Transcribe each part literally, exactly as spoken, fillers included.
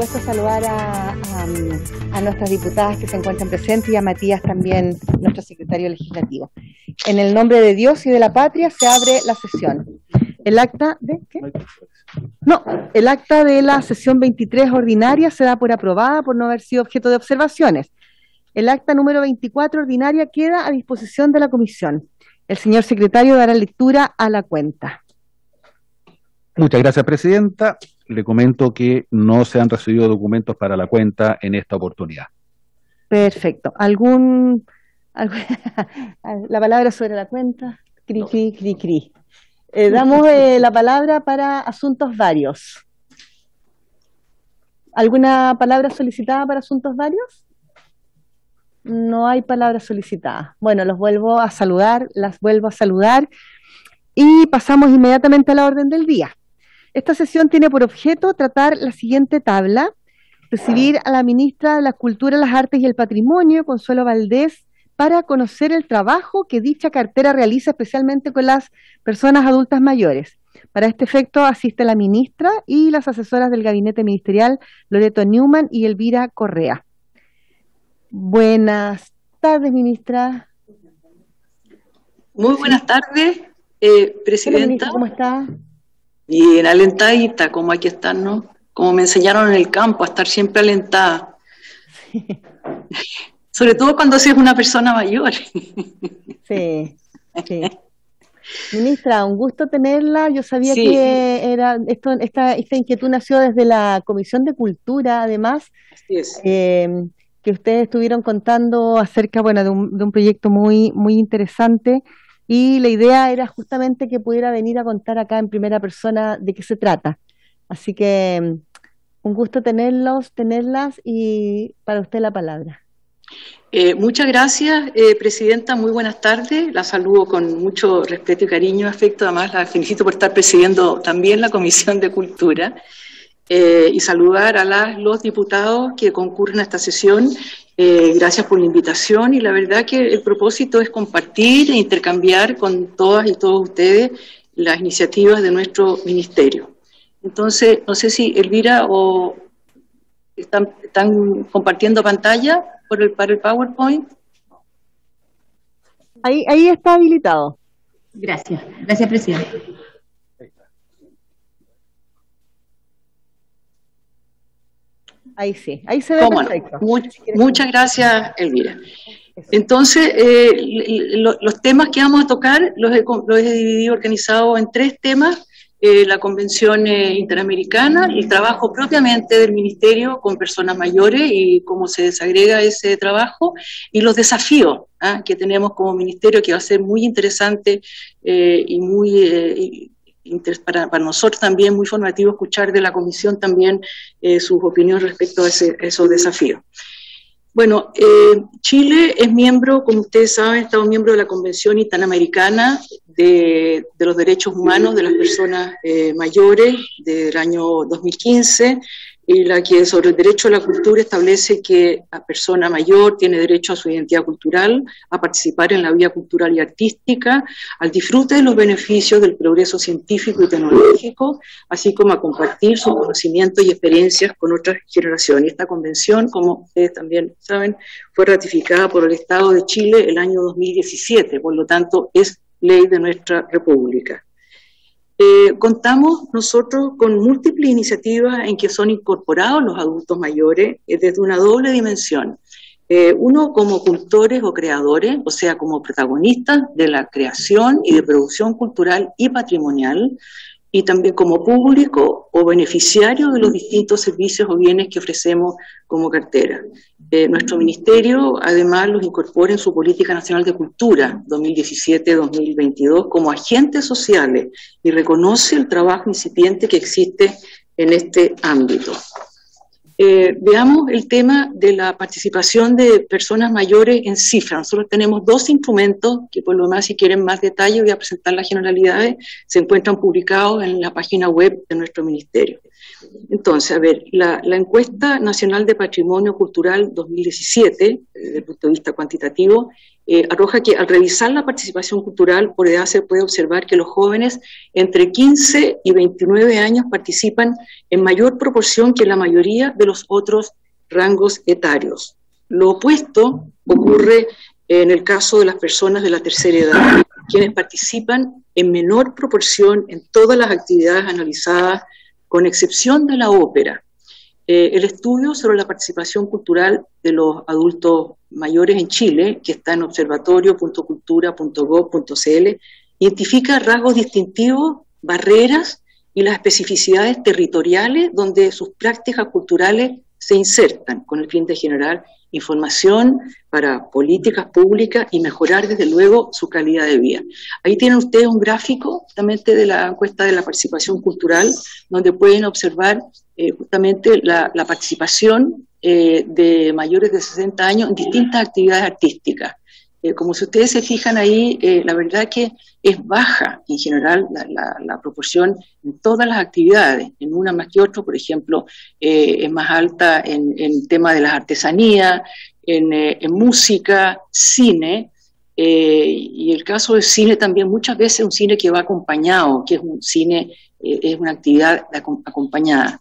supuesto saludar a, a, a nuestras diputadas que se encuentran presentes y a Matías también, nuestro secretario legislativo. En el nombre de Dios y de la patria se abre la sesión. El acta de ¿qué? No, el acta de la sesión veintitrés ordinaria se da por aprobada por no haber sido objeto de observaciones. El acta número veinticuatro ordinaria queda a disposición de la comisión. El señor secretario dará lectura a la cuenta. Muchas gracias, presidenta. Le comento que no se han recibido documentos para la cuenta en esta oportunidad. Perfecto. ¿Algún, algún la palabra sobre la cuenta? Cri, cri, cri, cri. Eh, damos eh, la palabra para asuntos varios. ¿Alguna palabra solicitada para asuntos varios? No hay palabra solicitada. Bueno, los vuelvo a saludar, las vuelvo a saludar y pasamos inmediatamente a la orden del día. Esta sesión tiene por objeto tratar la siguiente tabla: recibir a la ministra de la Cultura, las Artes y el Patrimonio, Consuelo Valdés, para conocer el trabajo que dicha cartera realiza especialmente con las personas adultas mayores. Para este efecto asiste la ministra y las asesoras del gabinete ministerial Loreto Newman y Elvira Correa. Buenas tardes, ministra. Muy buenas tardes, eh, presidenta. Hola, ministra, ¿cómo está? Bien, alentadita, como hay que estar, ¿no? Como me enseñaron en el campo, a estar siempre alentada. Sí. Sobre todo cuando se es una persona mayor. Sí, sí. Ministra, un gusto tenerla. Yo sabía sí. que era esto, esta, esta inquietud nació desde la Comisión de Cultura, además, así es. Eh, que ustedes estuvieron contando acerca bueno, de, un, de un proyecto muy, muy interesante, y la idea era justamente que pudiera venir a contar acá en primera persona de qué se trata. Así que un gusto tenerlos, tenerlas, y para usted la palabra. Eh, muchas gracias, eh, presidenta, muy buenas tardes, la saludo con mucho respeto y cariño, afecto, además la felicito por estar presidiendo también la Comisión de Cultura, eh, y saludar a las, los diputados que concurren a esta sesión, eh, gracias por la invitación, y la verdad que el propósito es compartir e intercambiar con todas y todos ustedes las iniciativas de nuestro ministerio. Entonces, no sé si Elvira o están, están compartiendo pantalla. Por el, para el PowerPoint. Ahí, ahí está habilitado. Gracias, gracias, presidente. Ahí sí, ahí se ve perfecto. No? Much, muchas gracias, Elvira. Entonces, eh, lo, los temas que vamos a tocar los he, los he dividido, organizado en tres temas. Eh, la Convención eh, Interamericana, el trabajo propiamente del Ministerio con personas mayores y cómo se desagrega ese trabajo, y los desafíos ¿eh? que tenemos como Ministerio, que va a ser muy interesante eh, y muy eh, y inter para, para nosotros también, muy formativo escuchar de la Comisión también eh, sus opiniones respecto a, ese, a esos desafíos. Bueno, eh, Chile es miembro, como ustedes saben, Estado miembro de la Convención Interamericana de, de los Derechos Humanos de las Personas eh, Mayores del año dos mil quince, y la que sobre el derecho a la cultura establece que la persona mayor tiene derecho a su identidad cultural, a participar en la vida cultural y artística, al disfrute de los beneficios del progreso científico y tecnológico, así como a compartir sus conocimientos y experiencias con otras generaciones. Esta convención, como ustedes también saben, fue ratificada por el Estado de Chile el año dos mil diecisiete, por lo tanto es ley de nuestra república. Eh, contamos nosotros con múltiples iniciativas en que son incorporados los adultos mayores eh, desde una doble dimensión. Eh, uno como cultores o creadores, o sea, como protagonistas de la creación y de producción cultural y patrimonial, y también como público o beneficiario de los distintos servicios o bienes que ofrecemos como cartera. Eh, nuestro ministerio además los incorpora en su Política Nacional de Cultura dos mil diecisiete a dos mil veintidós como agentes sociales y reconoce el trabajo incipiente que existe en este ámbito. Eh, veamos el tema de la participación de personas mayores en cifra. Nosotros tenemos dos instrumentos que, por lo demás, si quieren más detalle, voy a presentar las generalidades, se encuentran publicados en la página web de nuestro ministerio. Entonces, a ver, la, la Encuesta Nacional de Patrimonio Cultural dos mil diecisiete, desde el punto de vista cuantitativo, eh, arroja que al revisar la participación cultural por edad se puede observar que los jóvenes entre quince y veintinueve años participan en mayor proporción que la mayoría de los otros rangos etarios. Lo opuesto ocurre en el caso de las personas de la tercera edad, quienes participan en menor proporción en todas las actividades analizadas, con excepción de la ópera. Eh, el estudio sobre la participación cultural de los adultos mayores en Chile, que está en observatorio punto cultura punto gov punto cl, identifica rasgos distintivos, barreras y las especificidades territoriales donde sus prácticas culturales se insertan, con el fin de generar información para políticas públicas y mejorar desde luego su calidad de vida. Ahí tienen ustedes un gráfico justamente de la encuesta de la participación cultural, donde pueden observar Eh, justamente la, la participación eh, de mayores de sesenta años en distintas actividades artísticas. Eh, como si ustedes se fijan ahí, eh, la verdad que es baja en general la, la, la proporción en todas las actividades, en una más que otra. Por ejemplo, eh, es más alta en el tema de las artesanías, en, eh, en música, cine, eh, y el caso del cine también muchas veces es un cine que va acompañado, que es un cine, eh, es una actividad acompañada.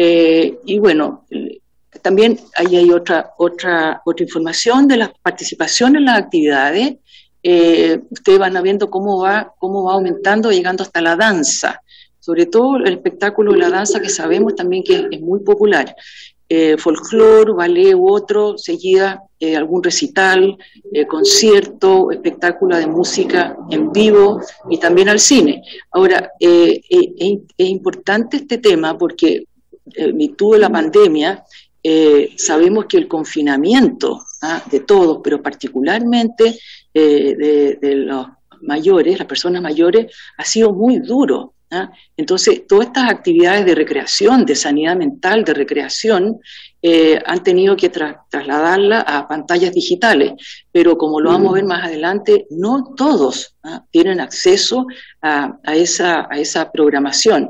Eh, y bueno, eh, también ahí hay otra, otra, otra información de la participación en las actividades. Eh, ustedes van viendo cómo va, cómo va aumentando, llegando hasta la danza, sobre todo el espectáculo de la danza, que sabemos también que es, es muy popular. Eh, folclor, ballet u otro, seguida eh, algún recital, eh, concierto, espectáculo de música en vivo y también al cine. Ahora, eh, eh, es importante este tema porque en virtud de la pandemia, eh, sabemos que el confinamiento ¿ah? de todos, pero particularmente eh, de, de los mayores, las personas mayores, ha sido muy duro. ¿ah? Entonces, todas estas actividades de recreación, de sanidad mental, de recreación, eh, han tenido que tra trasladarla a pantallas digitales, pero como lo vamos a ver más adelante, no todos ¿ah? tienen acceso a, a, esa, a esa programación.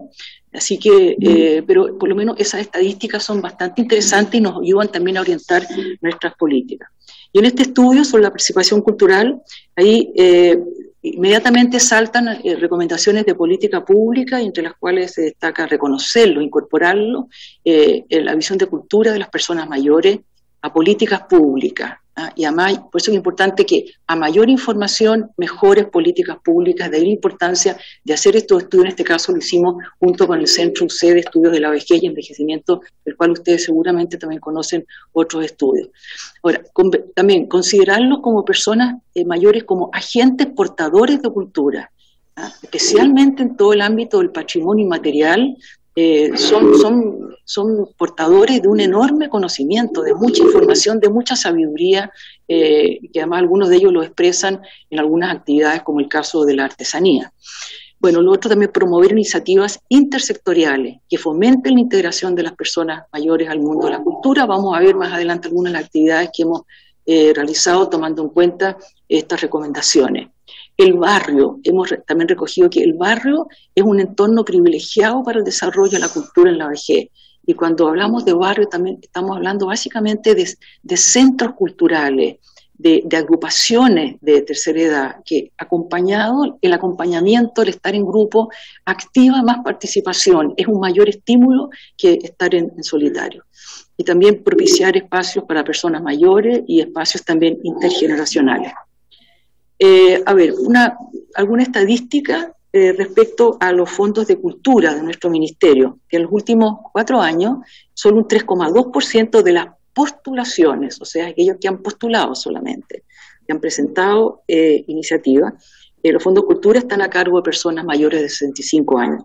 Así que, eh, pero por lo menos esas estadísticas son bastante interesantes y nos ayudan también a orientar nuestras políticas. Y en este estudio sobre la participación cultural, ahí eh, inmediatamente saltan eh, recomendaciones de política pública, entre las cuales se destaca reconocerlo, incorporarlo, eh, en la visión de cultura de las personas mayores a políticas públicas. Ah, y a más, por eso es importante que a mayor información, mejores políticas públicas, de ahí la importancia de hacer estos estudios. En este caso lo hicimos junto con el Centro U C de Estudios de la Vejez y Envejecimiento, del cual ustedes seguramente también conocen otros estudios. Ahora, con, también considerarlos como personas eh, mayores, como agentes portadores de cultura, ¿ah? especialmente en todo el ámbito del patrimonio inmaterial. Eh, son, son, son portadores de un enorme conocimiento, de mucha información, de mucha sabiduría, eh, que además algunos de ellos lo expresan en algunas actividades, como el caso de la artesanía. Bueno, lo otro también, promover iniciativas intersectoriales que fomenten la integración de las personas mayores al mundo de la cultura. Vamos a ver más adelante algunas de las actividades que hemos eh, realizado tomando en cuenta estas recomendaciones. El barrio, hemos también recogido que el barrio es un entorno privilegiado para el desarrollo de la cultura en la vejez. Y cuando hablamos de barrio también estamos hablando básicamente de, de centros culturales, de, de agrupaciones de tercera edad, que acompañado, el acompañamiento, el estar en grupo, activa más participación, es un mayor estímulo que estar en, en solitario. Y también propiciar espacios para personas mayores y espacios también intergeneracionales. Eh, a ver, una, alguna estadística eh, respecto a los fondos de cultura de nuestro ministerio, que en los últimos cuatro años solo un tres coma dos por ciento de las postulaciones, o sea, aquellos que han postulado solamente, que han presentado eh, iniciativas, eh, los fondos de cultura están a cargo de personas mayores de sesenta y cinco años.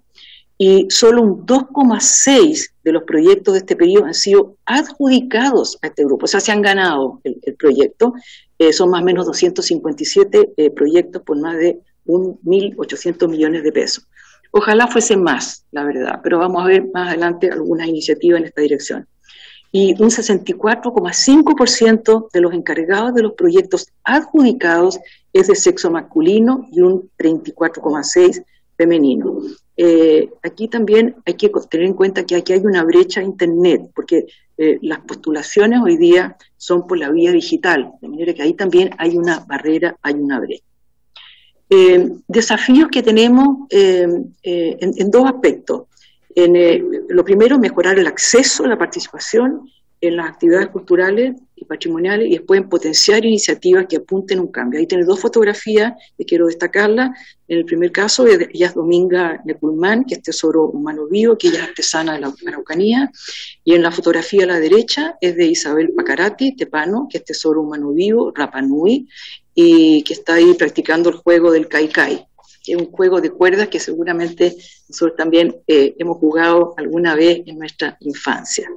Y solo un dos coma seis por ciento de los proyectos de este periodo han sido adjudicados a este grupo, o sea, se han ganado el, el proyecto. Eh, son más o menos doscientos cincuenta y siete eh, proyectos por más de mil ochocientos millones de pesos. Ojalá fuesen más, la verdad, pero vamos a ver más adelante algunas iniciativas en esta dirección. Y un sesenta y cuatro coma cinco por ciento de los encargados de los proyectos adjudicados es de sexo masculino y un treinta y cuatro coma seis por ciento femenino. Eh, aquí también hay que tener en cuenta que aquí hay una brecha a Internet, porque eh, las postulaciones hoy día son por la vía digital, de manera que ahí también hay una barrera, hay una brecha. Eh, desafíos que tenemos eh, eh, en, en dos aspectos. En, eh, lo primero, mejorar el acceso a la participación en las actividades culturales y patrimoniales, y después en potenciar iniciativas que apunten un cambio. Ahí tiene dos fotografías que quiero destacarlas. En el primer caso, ella es Dominga Neculmán, que es tesoro humano vivo, que ella es artesana de la Araucanía, y en la fotografía a la derecha es de Isabel Pacarati Tepano, que es tesoro humano vivo, Rapa Nui, y que está ahí practicando el juego del Kai Kai, que es un juego de cuerdas que seguramente nosotros también eh, hemos jugado alguna vez en nuestra infancia.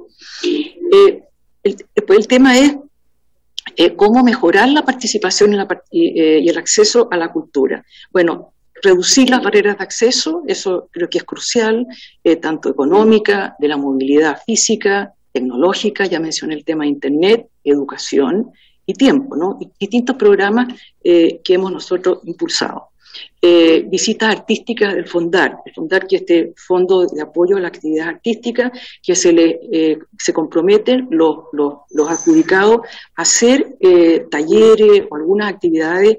Eh, el, el tema es eh, cómo mejorar la participación en la part y, eh, y el acceso a la cultura. Bueno, reducir las barreras de acceso, eso creo que es crucial, eh, tanto económica, de la movilidad física, tecnológica, ya mencioné el tema de Internet, educación y tiempo, ¿no? Y distintos programas eh, que hemos nosotros impulsado. Eh, visitas artísticas del Fondar, el Fondar que es este fondo de apoyo a la actividad artística, que se, le, eh, se comprometen los, los, los adjudicados a hacer eh, talleres o algunas actividades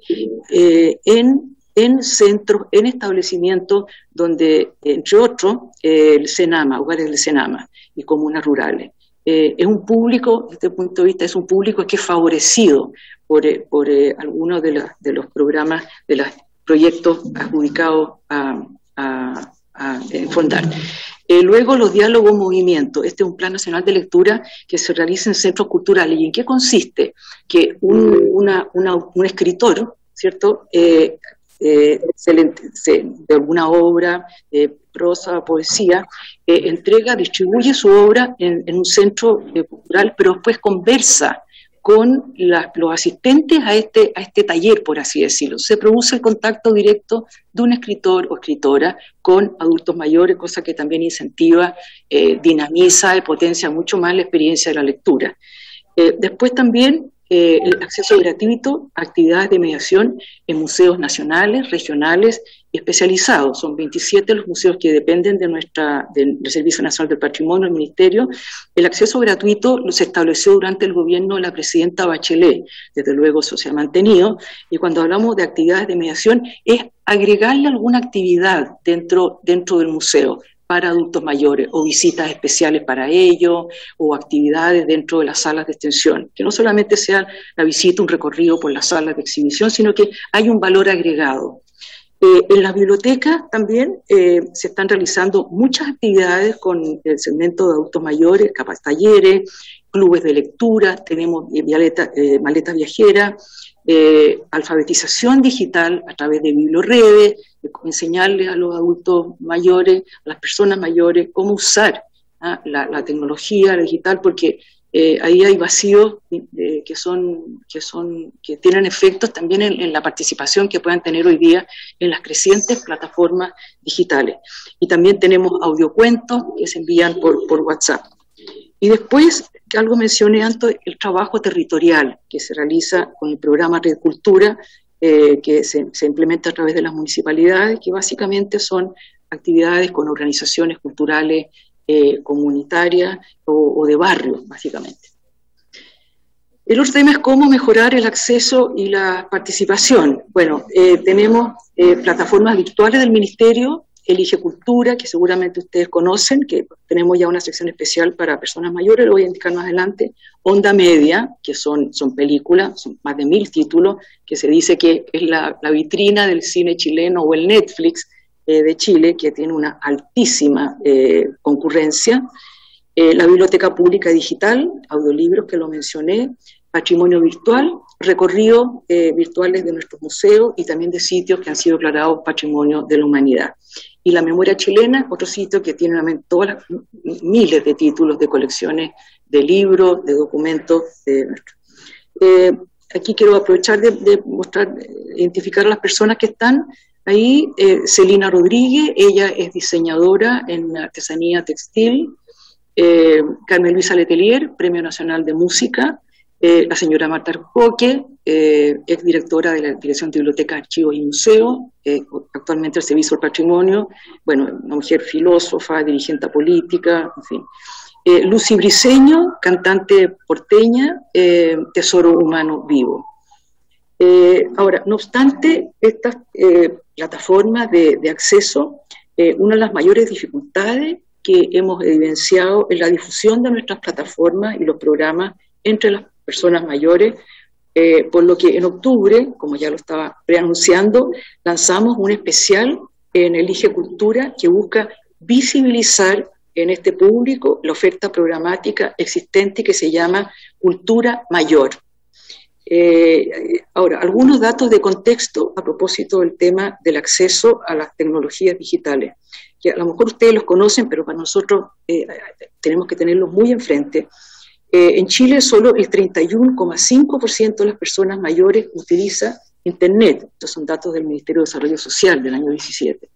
eh, en, en centros, en establecimientos donde, entre otros, eh, el Senama, hogares del Senama y comunas rurales. Eh, es un público, desde el punto de vista, es un público que es favorecido por, eh, por eh, algunos de, la, de los programas de las proyectos adjudicados a, a, a Fondar. Eh, luego los diálogos movimiento. Este es un plan nacional de lectura que se realiza en centros culturales. ¿Y en qué consiste? Que un, una, una, un escritor, ¿cierto?, eh, eh, se, se, de alguna obra, eh, prosa, poesía, eh, entrega, distribuye su obra en, en un centro eh, cultural, pero después conversa con la, los asistentes a este, a este taller, por así decirlo. Se produce el contacto directo de un escritor o escritora con adultos mayores, cosa que también incentiva, eh, dinamiza y potencia mucho más la experiencia de la lectura. Eh, después también eh, el acceso gratuito a actividades de mediación en museos nacionales, regionales y especializados. Son veintisiete los museos que dependen de nuestra, de, del Servicio Nacional del Patrimonio, el Ministerio. El acceso gratuito se estableció durante el gobierno de la presidenta Bachelet, desde luego eso se ha mantenido, y cuando hablamos de actividades de mediación es agregarle alguna actividad dentro, dentro del museo para adultos mayores, o visitas especiales para ellos, o actividades dentro de las salas de extensión, que no solamente sea la visita, un recorrido por las salas de exhibición, sino que hay un valor agregado. Eh, en las bibliotecas también eh, se están realizando muchas actividades con el segmento de adultos mayores, capas talleres, clubes de lectura, tenemos maleta, eh, maletas viajeras, eh, alfabetización digital a través de biblioredes, eh, enseñarles a los adultos mayores, a las personas mayores, cómo usar ¿ah? la, la tecnología, la digital, porque Eh, ahí hay vacíos eh, que son que son que tienen efectos también en, en la participación que puedan tener hoy día en las crecientes plataformas digitales. Y también tenemos audiocuentos que se envían por, por WhatsApp. Y después, que algo mencioné antes, el trabajo territorial que se realiza con el programa Red Cultura, eh, que se, se implementa a través de las municipalidades, que básicamente son actividades con organizaciones culturales Eh, comunitaria o, o de barrio, básicamente. El otro tema es cómo mejorar el acceso y la participación. Bueno, eh, tenemos eh, plataformas virtuales del Ministerio, Elige Cultura, que seguramente ustedes conocen, que tenemos ya una sección especial para personas mayores, lo voy a indicar más adelante. Onda Media, que son, son películas, son más de mil títulos, que se dice que es la, la vitrina del cine chileno o el Netflix de Chile, que tiene una altísima eh, concurrencia, eh, la Biblioteca Pública Digital, audiolibros que lo mencioné, patrimonio virtual, recorridos eh, virtuales de nuestros museos y también de sitios que han sido declarados Patrimonio de la Humanidad. Y la Memoria Chilena, otro sitio que tiene todas las, miles de títulos de colecciones de libros, de documentos. Eh, eh, aquí quiero aprovechar de, de mostrar, identificar a las personas que están ahí. eh, Celina Rodríguez, ella es diseñadora en artesanía textil. eh, Carmen Luisa Letelier, Premio Nacional de Música. eh, la señora Marta Roque, eh, exdirectora de la Dirección de Biblioteca, Archivos y Museo, eh, actualmente el Servicio del Patrimonio, bueno, una mujer filósofa, dirigente política, en fin. Eh, Lucy Briseño, cantante porteña, eh, Tesoro Humano Vivo. Eh, ahora, no obstante, estas eh, plataformas de, de acceso, eh, una de las mayores dificultades que hemos evidenciado es la difusión de nuestras plataformas y los programas entre las personas mayores, eh, por lo que en octubre, como ya lo estaba preanunciando, lanzamos un especial en Elige Cultura que busca visibilizar en este público la oferta programática existente que se llama Cultura Mayor. Eh, ahora, algunos datos de contexto a propósito del tema del acceso a las tecnologías digitales, que a lo mejor ustedes los conocen, pero para nosotros eh, tenemos que tenerlos muy enfrente. Eh, en Chile solo el treinta y uno coma cinco por ciento de las personas mayores utiliza Internet. Estos son datos del Ministerio de Desarrollo Social del año diecisiete.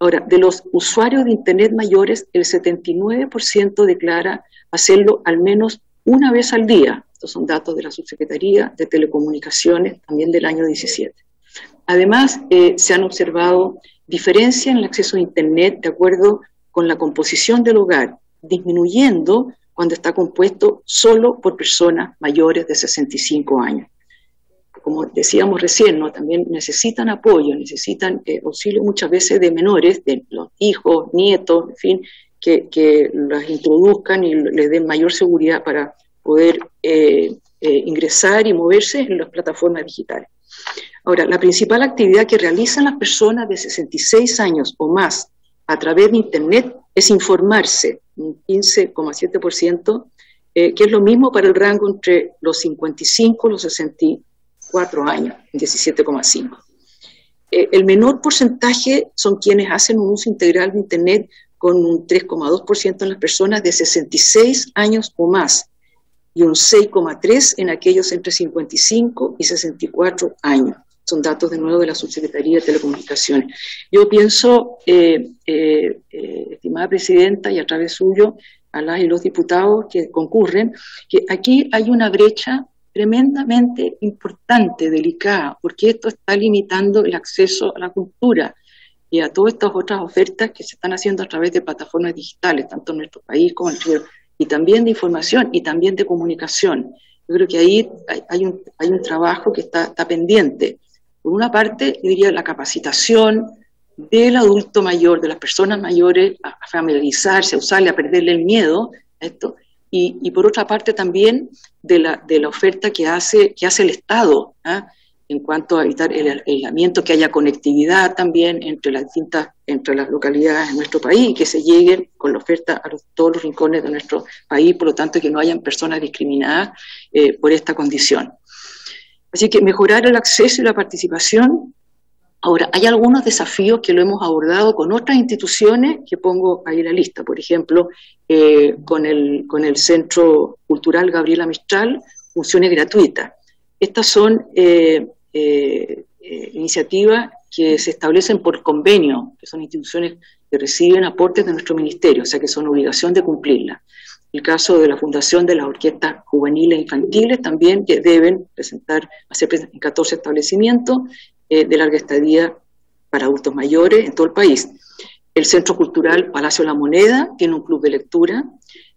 Ahora, de los usuarios de Internet mayores, el setenta y nueve por ciento declara hacerlo al menos una vez al día. Estos son datos de la Subsecretaría de Telecomunicaciones, también del año diecisiete. Además, eh, se han observado diferencias en el acceso a Internet de acuerdo con la composición del hogar, disminuyendo cuando está compuesto solo por personas mayores de sesenta y cinco años. Como decíamos recién, ¿no? También necesitan apoyo, necesitan eh, auxilio muchas veces de menores, de los hijos, nietos, en fin, que, que las introduzcan y les den mayor seguridad para poder eh, eh, ingresar y moverse en las plataformas digitales. Ahora, la principal actividad que realizan las personas de sesenta y seis años o más a través de Internet es informarse, un quince coma siete por ciento, eh, que es lo mismo para el rango entre los cincuenta y cinco y los sesenta y cuatro años, diecisiete coma cinco por ciento. Eh, el menor porcentaje son quienes hacen un uso integral de Internet, con un tres coma dos por ciento en las personas de sesenta y seis años o más, y un seis coma tres por ciento en aquellos entre cincuenta y cinco y sesenta y cuatro años. Son datos de nuevo de la Subsecretaría de Telecomunicaciones. Yo pienso, eh, eh, eh, estimada Presidenta, y a través suyo, a las y los diputados que concurren, que aquí hay una brecha tremendamente importante, delicada, porque esto está limitando el acceso a la cultura y a todas estas otras ofertas que se están haciendo a través de plataformas digitales, tanto en nuestro país como en el y también de información y también de comunicación. Yo creo que ahí hay, hay, un, hay un trabajo que está, está pendiente. Por una parte, yo diría la capacitación del adulto mayor, de las personas mayores, a familiarizarse, a usarle, a perderle el miedo a esto, y, y por otra parte también de la, de la oferta que hace, que hace el Estado, ¿eh? En cuanto a evitar el aislamiento, que haya conectividad también entre las distintas, entre las localidades de nuestro país, y que se lleguen con la oferta a los, todos los rincones de nuestro país, por lo tanto que no hayan personas discriminadas eh, por esta condición. Así que mejorar el acceso y la participación. Ahora, hay algunos desafíos que lo hemos abordado con otras instituciones, que pongo ahí la lista, por ejemplo, eh, con, el, con el Centro Cultural Gabriela Mistral, funciones gratuitas. Estas son eh, eh, eh, iniciativas que se establecen por convenio, que son instituciones que reciben aportes de nuestro ministerio, o sea que son obligación de cumplirlas. El caso de la fundación de las orquestas juveniles e infantiles también, que deben presentar, hacer en catorce establecimientos eh, de larga estadía para adultos mayores en todo el país. El Centro Cultural Palacio de la Moneda tiene un club de lectura.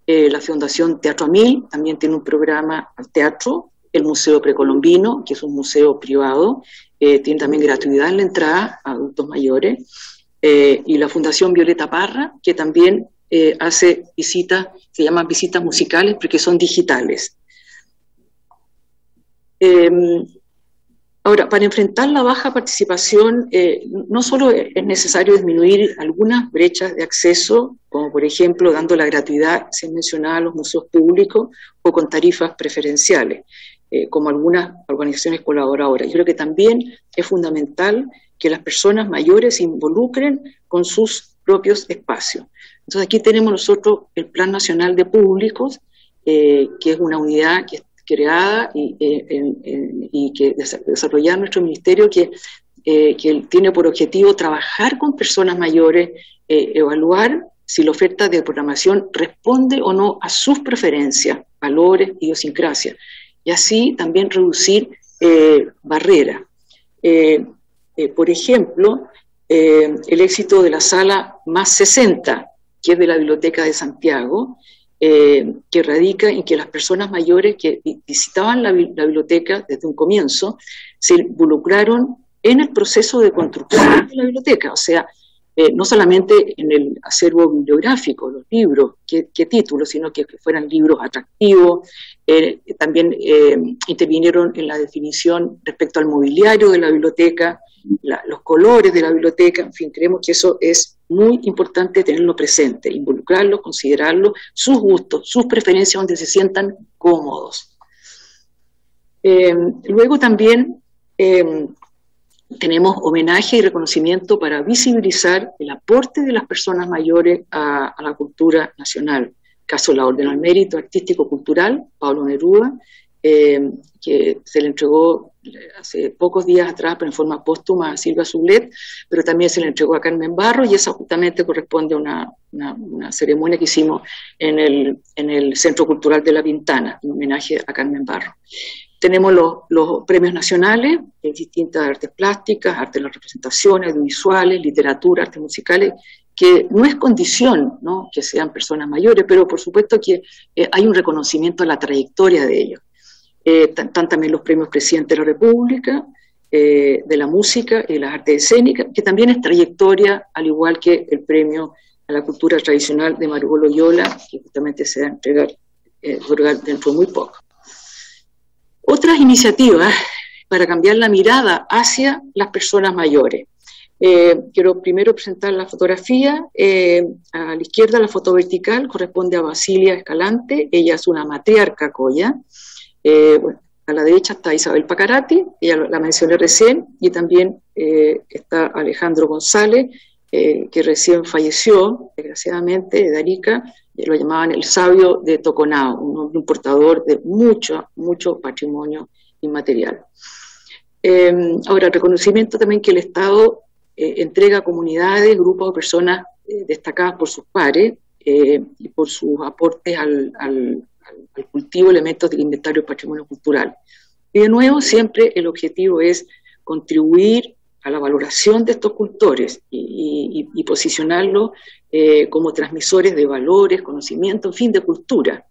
Eh, la Fundación Teatro a Mil también tiene un programa al teatro. El Museo Precolombino, que es un museo privado, eh, tiene también gratuidad en la entrada a adultos mayores, eh, y la Fundación Violeta Parra, que también eh, hace visitas, se llaman visitas musicales, porque son digitales. Eh, ahora, para enfrentar la baja participación, eh, no solo es necesario disminuir algunas brechas de acceso, como por ejemplo dando la gratuidad, se mencionaba, a los museos públicos o con tarifas preferenciales, Eh, como algunas organizaciones colaboradoras. Yo creo que también es fundamental que las personas mayores se involucren con sus propios espacios. Entonces aquí tenemos nosotros el Plan Nacional de Públicos, eh, que es una unidad que es creada y, eh, en, en, y que desarrolla nuestro ministerio, que, eh, que tiene por objetivo trabajar con personas mayores, eh, evaluar si la oferta de programación responde o no a sus preferencias, valores, idiosincrasias. y así también reducir eh, barreras. Eh, eh, por ejemplo, eh, el éxito de la sala Más sesenta, que es de la Biblioteca de Santiago, eh, que radica en que las personas mayores que visitaban la, la biblioteca desde un comienzo se involucraron en el proceso de construcción de la biblioteca, o sea, eh, no solamente en el acervo bibliográfico, los libros, qué, qué títulos, sino que, que fueran libros atractivos, eh, también eh, intervinieron en la definición respecto al mobiliario de la biblioteca, la, los colores de la biblioteca, en fin, creemos que eso es muy importante tenerlo presente, involucrarlo, considerarlo, sus gustos, sus preferencias donde se sientan cómodos. Eh, luego también... Eh, Tenemos homenaje y reconocimiento para visibilizar el aporte de las personas mayores a, a la cultura nacional. Caso la Orden al Mérito Artístico-Cultural, Pablo Neruda, eh, que se le entregó hace pocos días atrás, pero en forma póstuma, a Silvia Sublet, pero también se le entregó a Carmen Barro, y esa justamente corresponde a una, una, una ceremonia que hicimos en el, en el Centro Cultural de La Pintana, en homenaje a Carmen Barro. Tenemos los, los premios nacionales en distintas artes plásticas, arte de las representaciones, audiovisuales, literatura, artes musicales, que no es condición, ¿no?, que sean personas mayores, pero por supuesto que eh, hay un reconocimiento a la trayectoria de ellos. Eh, Están también los premios Presidente de la República, eh, de la música y de las artes escénicas, que también es trayectoria, al igual que el premio a la cultura tradicional de Margot Loyola, que justamente se va a entregar eh, dentro de muy poco. Otras iniciativas para cambiar la mirada hacia las personas mayores. Eh, quiero primero presentar la fotografía. Eh, a la izquierda, la foto vertical corresponde a Basilia Escalante. Ella es una matriarca coya. Eh, bueno, a la derecha está Isabel Pacarati, ella la mencioné recién, y también eh, está Alejandro González, eh, que recién falleció, desgraciadamente, de Arica. Lo llamaban el sabio de Toconao, un hombre, un portador de mucho, mucho patrimonio inmaterial. Eh, ahora, el reconocimiento también que el Estado eh, entrega a comunidades, grupos o personas eh, destacadas por sus pares eh, y por sus aportes al, al, al cultivo de elementos del inventario del patrimonio cultural. Y de nuevo, siempre el objetivo es contribuir a la valoración de estos cultores y, y, y posicionarlos eh, como transmisores de valores, conocimiento, en fin, de cultura.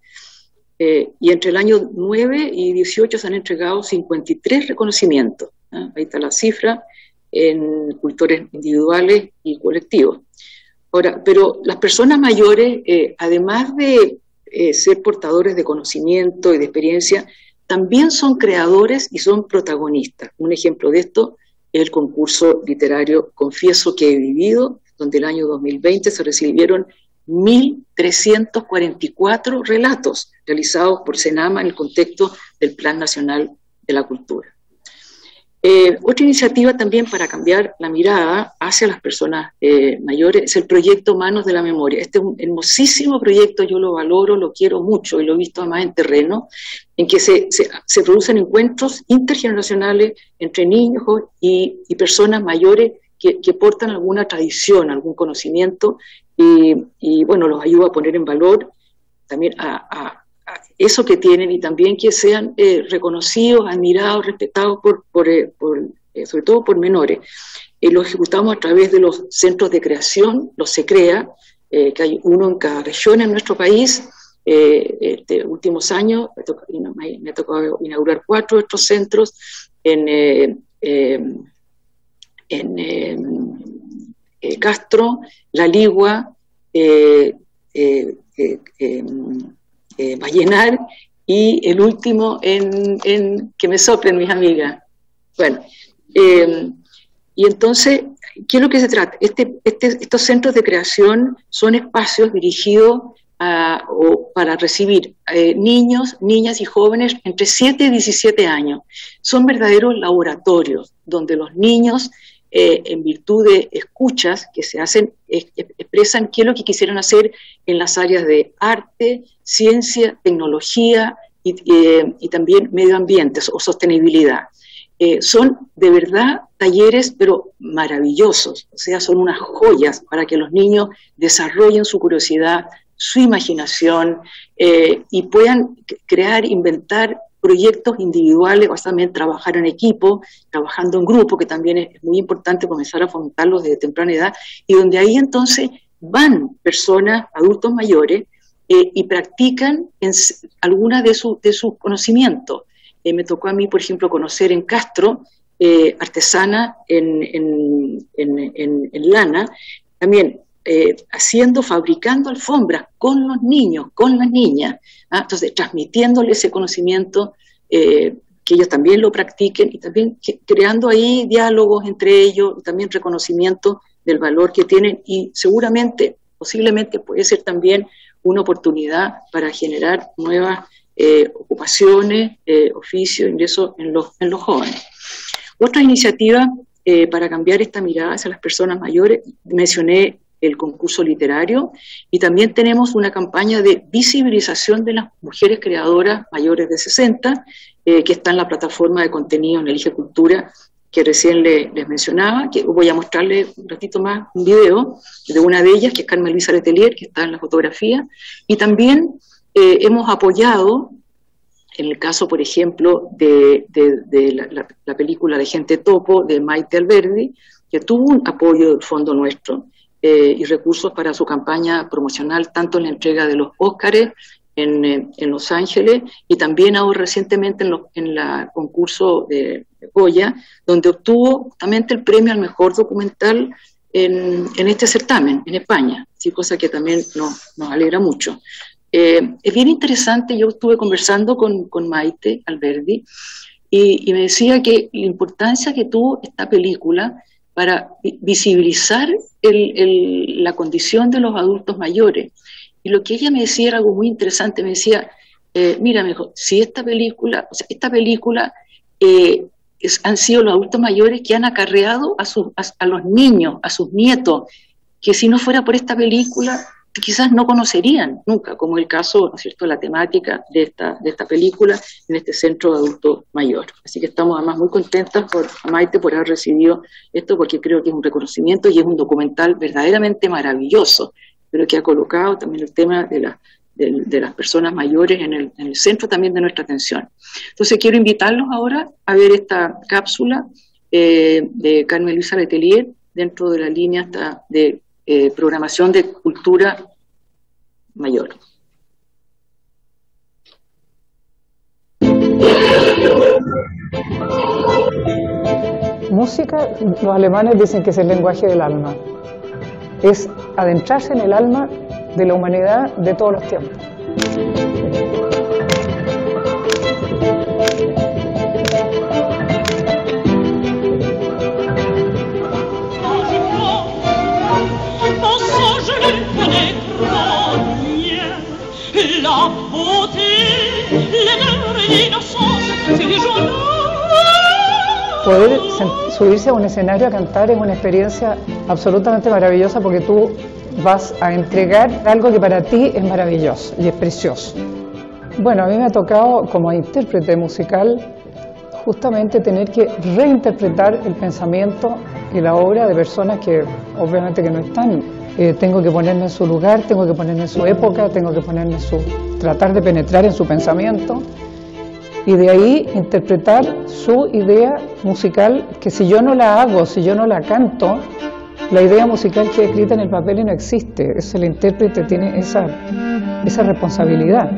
Eh, y entre el año nueve y dieciocho se han entregado cincuenta y tres reconocimientos, ¿eh? Ahí está la cifra, en cultores individuales y colectivos. Ahora, pero las personas mayores, eh, además de eh, ser portadores de conocimiento y de experiencia, también son creadores y son protagonistas. Un ejemplo de esto es el concurso literario Confieso que he vivido, donde el año dos mil veinte se recibieron mil trescientos cuarenta y cuatro relatos realizados por Senama en el contexto del Plan Nacional de la Cultura. Eh, otra iniciativa también para cambiar la mirada hacia las personas eh, mayores es el proyecto Manos de la Memoria. Este es un hermosísimo proyecto, yo lo valoro, lo quiero mucho y lo he visto además en terreno, en que se, se, se producen encuentros intergeneracionales entre niños y, y personas mayores que, que portan alguna tradición, algún conocimiento y, y bueno, los ayuda a poner en valor también a, a eso que tienen y también que sean eh, reconocidos, admirados, respetados, por, por, eh, por, eh, sobre todo por menores. Eh, lo ejecutamos a través de los centros de creación, los SECREA, eh, que hay uno en cada región en nuestro país. Eh, este, últimos años me, toco, me, me ha tocado inaugurar cuatro de estos centros en, eh, eh, en eh, eh, Castro, La Ligua, eh, eh, eh, eh, Eh, Vallenar, y el último en, en que me soplen mis amigas. Bueno, eh, y entonces, ¿qué es lo que se trata? Este, este, estos centros de creación son espacios dirigidos a, o para recibir eh, niños, niñas y jóvenes entre siete y diecisiete años. Son verdaderos laboratorios donde los niños, eh, en virtud de escuchas que se hacen, es, expresan qué es lo que quisieron hacer en las áreas de arte, ciencia, tecnología y, eh, y también medio ambiente o sostenibilidad. Eh, son de verdad talleres, pero maravillosos, o sea, son unas joyas para que los niños desarrollen su curiosidad, su imaginación eh, y puedan crear, inventar proyectos individuales, o sea, también trabajar en equipo, trabajando en grupo, que también es muy importante comenzar a fomentarlos desde temprana edad, y donde ahí entonces van personas, adultos mayores, eh, y practican en alguna de sus de sus conocimientos. Eh, me tocó a mí, por ejemplo, conocer en Castro, eh, artesana en, en, en, en, en lana, también eh, haciendo, fabricando alfombras con los niños, con las niñas, ¿ah? Entonces transmitiéndoles ese conocimiento, eh, que ellos también lo practiquen, y también que, creando ahí diálogos entre ellos, y también reconocimiento del valor que tienen, y seguramente, posiblemente puede ser también una oportunidad para generar nuevas eh, ocupaciones, eh, oficios, ingresos en los, en los jóvenes. Otra iniciativa eh, para cambiar esta mirada hacia las personas mayores, mencioné el concurso literario, y también tenemos una campaña de visibilización de las mujeres creadoras mayores de sesenta, eh, que está en la plataforma de contenido en Elige Cultura, que recién le, les mencionaba, que voy a mostrarles un ratito más un video de una de ellas, que es Carmen Luisa Letelier, que está en la fotografía, y también eh, hemos apoyado, en el caso, por ejemplo, de, de, de la, la, la película de Gente Topo, de Maite Alberdi, que tuvo un apoyo del Fondo Nuestro, eh, y recursos para su campaña promocional, tanto en la entrega de los Óscares, En, en Los Ángeles, y también ahora recientemente en, lo, en la concurso de Goya, donde obtuvo justamente el premio al mejor documental en, en este certamen, en España, sí, cosa que también nos, nos alegra mucho. Eh, es bien interesante, yo estuve conversando con, con Maite Alberdi, y, y me decía que la importancia que tuvo esta película para visibilizar el, el, la condición de los adultos mayores. Y lo que ella me decía era algo muy interesante, me decía, eh, mira, mejor, si esta película, o sea, esta película eh, es, han sido los adultos mayores que han acarreado a, sus, a, a los niños, a sus nietos, que si no fuera por esta película quizás no conocerían nunca, como el caso, ¿no es cierto?, la temática de esta, de esta película en este centro de adultos mayores. Así que estamos además muy contentas por Maite por haber recibido esto, porque creo que es un reconocimiento y es un documental verdaderamente maravilloso, pero que ha colocado también el tema de, la, de, de las personas mayores en el, en el centro también de nuestra atención. Entonces quiero invitarlos ahora a ver esta cápsula eh, de Carmen Luisa Letelier, dentro de la línea hasta de eh, programación de cultura mayor. Música, los alemanes dicen que es el lenguaje del alma. Es adentrarse en el alma de la humanidad de todos los tiempos. Poder subirse a un escenario a cantar es una experiencia absolutamente maravillosa, porque tú vas a entregar algo que para ti es maravilloso y es precioso. Bueno, a mí me ha tocado como intérprete musical justamente tener que reinterpretar el pensamiento y la obra de personas que obviamente que no están. Eh, tengo que ponerme en su lugar, tengo que ponerme en su época, tengo que ponerme en su... tratar de penetrar en su pensamiento, y de ahí interpretar su idea musical, que si yo no la hago, si yo no la canto, la idea musical que es escrita en el papel y no existe. Es el intérprete tiene esa, esa responsabilidad.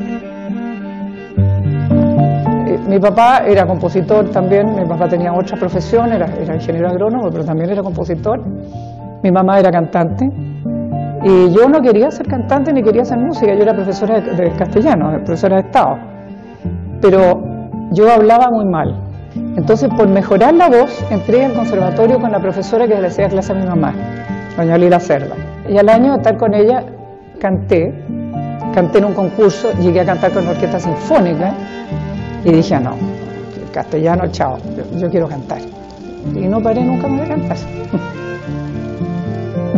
Eh, mi papá era compositor también, mi papá tenía otra profesión, era, era ingeniero agrónomo, pero también era compositor. Mi mamá era cantante, y yo no quería ser cantante ni quería hacer música, yo era profesora de, de castellano, profesora de Estado. Pero yo hablaba muy mal, entonces por mejorar la voz entré al conservatorio con la profesora que le hacía clase a mi mamá, doña Lila Cerda, y al año de estar con ella canté, canté en un concurso, llegué a cantar con la orquesta sinfónica y dije, ah, no, castellano, chao, yo quiero cantar, y no paré nunca más de cantar.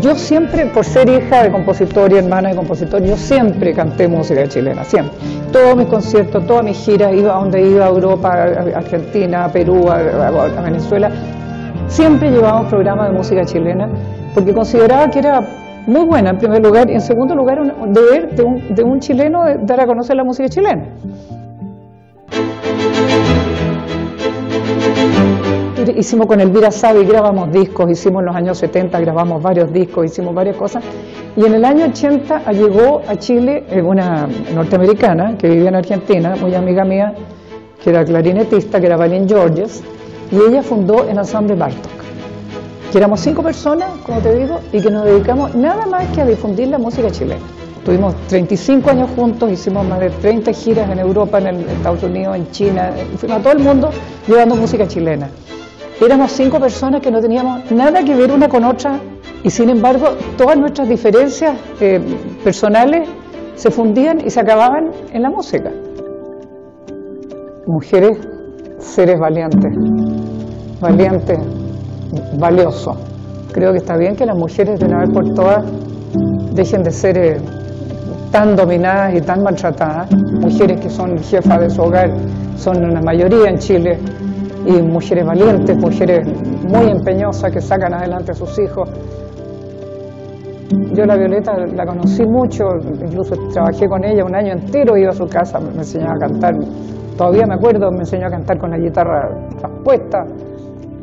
Yo siempre, por ser hija de compositor y hermana de compositor, yo siempre canté música chilena, siempre. Todos mis conciertos, todas mis giras, iba a donde iba, a Europa, a Argentina, a Perú, a, a Venezuela, siempre llevaba un programa de música chilena, porque consideraba que era muy buena en primer lugar, y en segundo lugar un deber de un, de un chileno de dar a conocer la música chilena. Hicimos con Elvira Sabi, grabamos discos, hicimos en los años setenta, grabamos varios discos, hicimos varias cosas. Y en el año ochenta llegó a Chile una norteamericana que vivía en Argentina, muy amiga mía, que era clarinetista, que era Valin Georges, y ella fundó el Ensemble Bartok. Que éramos cinco personas, como te digo, y que nos dedicamos nada más que a difundir la música chilena. Tuvimos treinta y cinco años juntos, hicimos más de treinta giras en Europa, en el, Estados Unidos, en China, fuimos a todo el mundo llevando música chilena. Éramos cinco personas que no teníamos nada que ver una con otra y sin embargo todas nuestras diferencias eh, personales se fundían y se acababan en la música. Mujeres, seres valientes, valientes, valiosos. Creo que está bien que las mujeres de una vez por todas dejen de ser eh, tan dominadas y tan maltratadas. Mujeres que son jefas de su hogar, son una mayoría en Chile. Y mujeres valientes, mujeres muy empeñosas que sacan adelante a sus hijos. Yo la Violeta la conocí mucho, incluso trabajé con ella un año entero, iba a su casa, me enseñaba a cantar. Todavía me acuerdo, me enseñó a cantar con la guitarra puesta.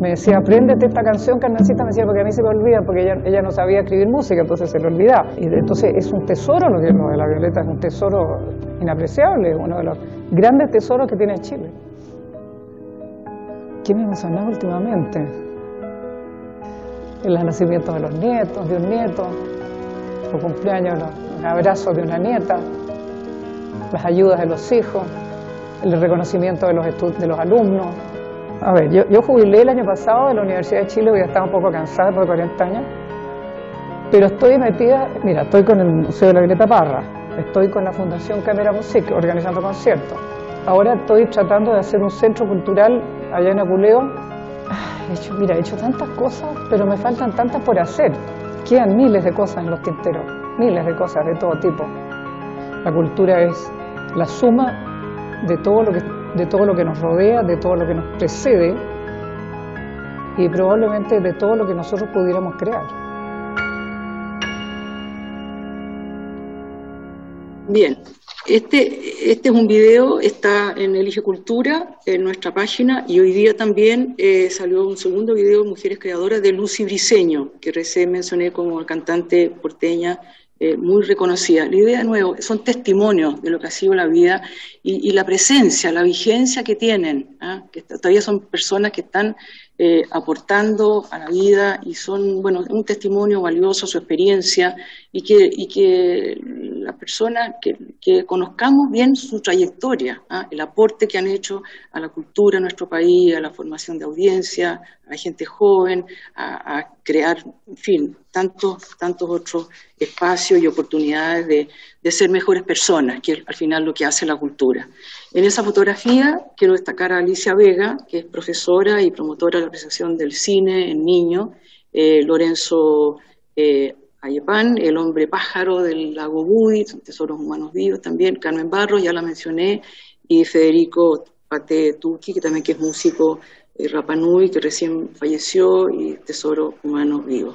Me decía, apréndete esta canción, Carmencita, me decía, porque a mí se me olvida, porque ella, ella no sabía escribir música, entonces se le olvidaba. Y entonces es un tesoro lo que lo de la Violeta, es un tesoro inapreciable, uno de los grandes tesoros que tiene Chile. ¿Qué me emocionaba últimamente? El nacimiento de los nietos, de un nieto, los cumpleaños, los abrazos de una nieta, las ayudas de los hijos, el reconocimiento de los, de los alumnos. A ver, yo, yo jubilé el año pasado de la Universidad de Chile, ya estaba un poco cansada por cuarenta años, pero estoy metida, mira, estoy con el Museo de la Violeta Parra, estoy con la Fundación Cámara Music organizando conciertos. Ahora estoy tratando de hacer un centro cultural allá en Aculeo. Ay, he hecho, mira, he hecho tantas cosas, pero me faltan tantas por hacer. Quedan miles de cosas en los tinteros, miles de cosas de todo tipo. La cultura es la suma de todo lo que, de todo lo que nos rodea, de todo lo que nos precede y probablemente de todo lo que nosotros pudiéramos crear. Bien. Este, este es un video, está en Elige Cultura, en nuestra página, y hoy día también eh, salió un segundo video de Mujeres Creadoras de Lucy Briseño, que recién mencioné como cantante porteña eh, muy reconocida. La idea, de nuevo, son testimonios de lo que ha sido la vida y, y la presencia, la vigencia que tienen, ¿eh? Que todavía son personas que están eh, aportando a la vida y son, bueno, un testimonio valioso, su experiencia, y que... Y que las personas que, que conozcamos bien su trayectoria, ¿ah? El aporte que han hecho a la cultura de nuestro país, a la formación de audiencia, a la gente joven, a, a crear, en fin, tantos, tantos otros espacios y oportunidades de, de ser mejores personas, que es al final lo que hace la cultura. En esa fotografía quiero destacar a Alicia Vega, que es profesora y promotora de la apreciación del cine en niños, eh, Lorenzo eh, Ayepán, el hombre pájaro del lago Budi, tesoros humanos vivos también, Carmen Barro, ya la mencioné, y Federico Pate Turqui, que también que es músico eh, Rapanui, que recién falleció, y tesoros humanos vivos.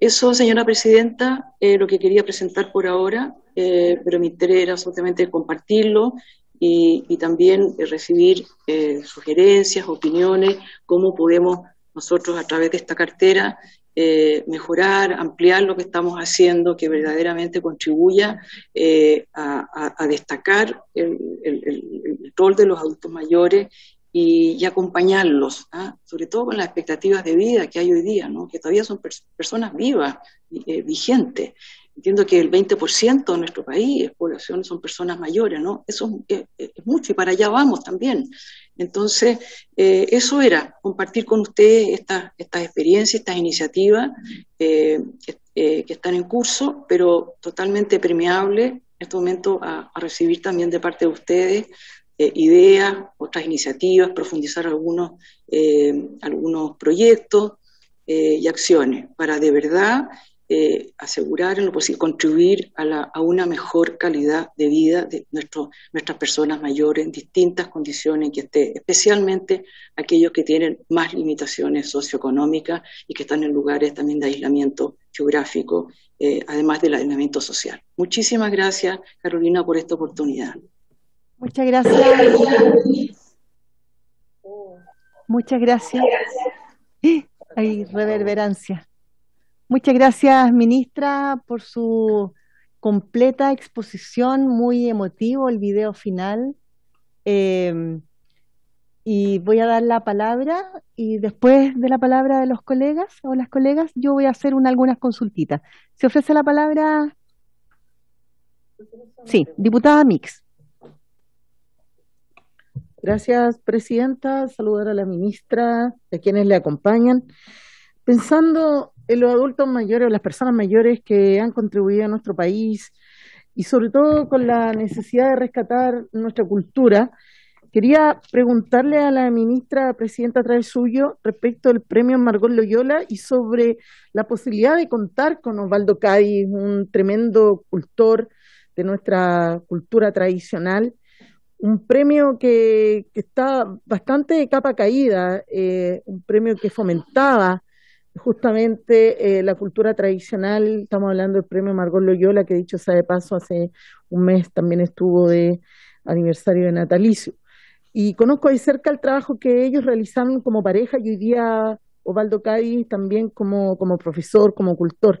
Eso, señora presidenta, eh, lo que quería presentar por ahora, eh, pero mi interés era absolutamente compartirlo y, y también eh, recibir eh, sugerencias, opiniones, cómo podemos nosotros a través de esta cartera Eh, mejorar, ampliar lo que estamos haciendo que verdaderamente contribuya eh, a, a, a destacar el, el, el, el rol de los adultos mayores y, y acompañarlos, ¿ah? Sobre todo con las expectativas de vida que hay hoy día, ¿no? Que todavía son pers personas vivas, eh, vigentes. Entiendo que el veinte por ciento de nuestro país, población, son personas mayores, ¿no? Eso es, es, es mucho y para allá vamos también. Entonces, eh, eso era, compartir con ustedes estas esta experiencias, estas iniciativas eh, eh, que están en curso, pero totalmente permeable en este momento a, a recibir también de parte de ustedes eh, ideas, otras iniciativas, profundizar algunos, eh, algunos proyectos eh, y acciones para de verdad Eh, asegurar en lo posible, contribuir a, la, a una mejor calidad de vida de nuestro, nuestras personas mayores en distintas condiciones que esté, especialmente aquellos que tienen más limitaciones socioeconómicas y que están en lugares también de aislamiento geográfico, eh, además del aislamiento social. Muchísimas gracias, Carolina, por esta oportunidad. Muchas gracias. Muchas gracias. Hay reverberancia. Muchas gracias, ministra, por su completa exposición, muy emotivo el video final. Eh, y voy a dar la palabra, y después de la palabra de los colegas o las colegas, yo voy a hacer una, algunas consultitas. ¿Se ofrece la palabra? Sí, diputada Mix. Gracias, presidenta. Saludar a la ministra, a quienes le acompañan. Pensando en los adultos mayores o las personas mayores que han contribuido a nuestro país, y sobre todo con la necesidad de rescatar nuestra cultura, quería preguntarle a la ministra presidenta a través suyo respecto del premio Margot Loyola y sobre la posibilidad de contar con Osvaldo Cádiz, un tremendo cultor de nuestra cultura tradicional, un premio que, que está bastante de capa caída, eh, un premio que fomentaba justamente eh, la cultura tradicional. Estamos hablando del premio Margot Loyola, que dicho sea de paso, hace un mes también estuvo de aniversario de natalicio. Y conozco de cerca el trabajo que ellos realizaron como pareja, y hoy día Osvaldo Cádiz también como, como profesor, como cultor.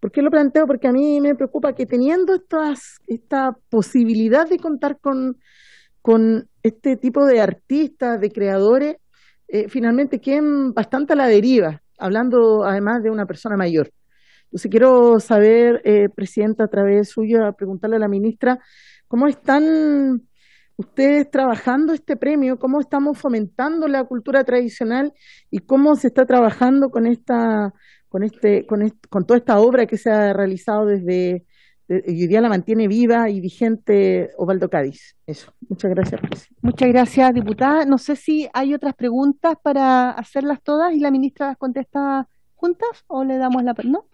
¿Por qué lo planteo? Porque a mí me preocupa que teniendo estas, esta posibilidad de contar con, con este tipo de artistas, de creadores, eh, finalmente queden bastante a la deriva, hablando además de una persona mayor. Entonces quiero saber, eh, presidenta, a través suya, preguntarle a la ministra, ¿cómo están ustedes trabajando este premio? ¿Cómo estamos fomentando la cultura tradicional? ¿Y cómo se está trabajando con esta, con este, con, este, con toda esta obra que se ha realizado desde, de, y hoy día la mantiene viva y vigente Osvaldo Cádiz? Eso. Muchas gracias, presidenta. Muchas gracias, diputada. No sé si hay otras preguntas para hacerlas todas y la ministra las contesta juntas, o le damos la... No,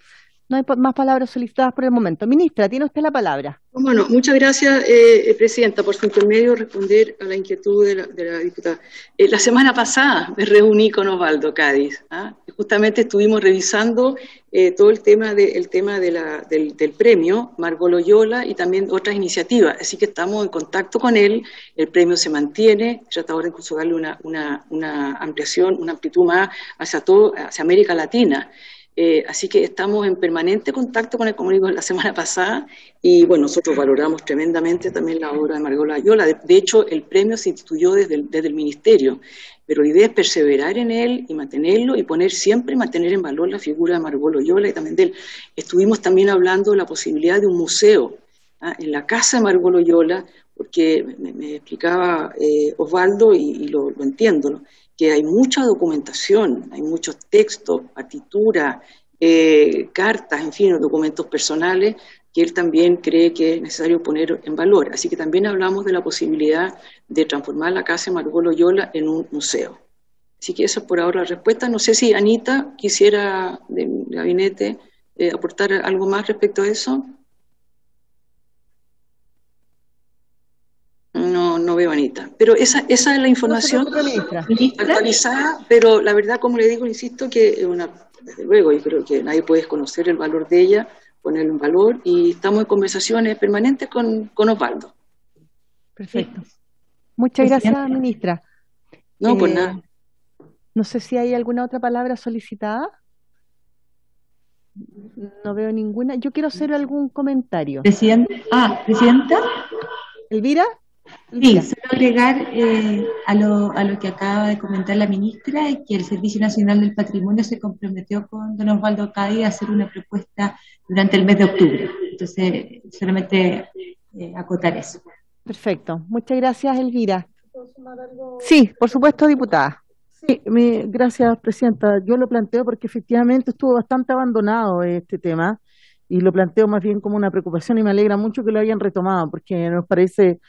no hay más palabras solicitadas por el momento. Ministra, tiene usted la palabra. Bueno, muchas gracias, eh, presidenta, por su intermedio responder a la inquietud de la, de la diputada. Eh, la semana pasada me reuní con Osvaldo Cádiz, ¿ah? Justamente estuvimos revisando eh, todo el tema, de, el tema de la, del, del premio Margot Loyola y también otras iniciativas, así que estamos en contacto con él. El premio se mantiene, trata ahora incluso darle una, una, una ampliación, una amplitud más hacia, todo, hacia América Latina. Eh, así que estamos en permanente contacto con el comunicado de la semana pasada, y bueno, nosotros valoramos tremendamente también la obra de Margot Loyola. De, de hecho, el premio se instituyó desde el, desde el ministerio, pero la idea es perseverar en él y mantenerlo, y poner siempre, mantener en valor la figura de Margot Loyola y también de él. Estuvimos también hablando de la posibilidad de un museo, ¿ah? En la casa de Margot Loyola, porque me, me explicaba eh, Osvaldo, y, y lo, lo entiendo, ¿no? Que hay mucha documentación, hay muchos textos, partituras, eh, cartas, en fin, documentos personales, que él también cree que es necesario poner en valor. Así que también hablamos de la posibilidad de transformar la casa de Margot Loyola en un museo. Así que esa es por ahora la respuesta. No sé si Anita quisiera, de mi gabinete, eh, aportar algo más respecto a eso. No, no veo, Anita. Pero esa, esa es la información actualizada, pero la verdad, como le digo, insisto, que una, desde luego, yo creo que nadie puede conocer el valor de ella, ponerlo en valor, y estamos en conversaciones permanentes con, con Osvaldo. Perfecto. Sí. Muchas gracias, gracias, ministra. No, eh, por nada. No sé si hay alguna otra palabra solicitada. No veo ninguna. Yo quiero hacer algún comentario. Presidente. Ah, presidenta. Elvira. Sí, solo agregar eh, a, lo, a lo que acaba de comentar la ministra, es que el Servicio Nacional del Patrimonio se comprometió con don Osvaldo Cádiz a hacer una propuesta durante el mes de octubre. Entonces, solamente eh, acotar eso. Perfecto. Muchas gracias, Elvira. ¿Puedo sumar algo? Sí, por supuesto, diputada. Sí, me, gracias, presidenta. Yo lo planteo porque efectivamente estuvo bastante abandonado este tema, y lo planteo más bien como una preocupación, y me alegra mucho que lo hayan retomado, porque nos parece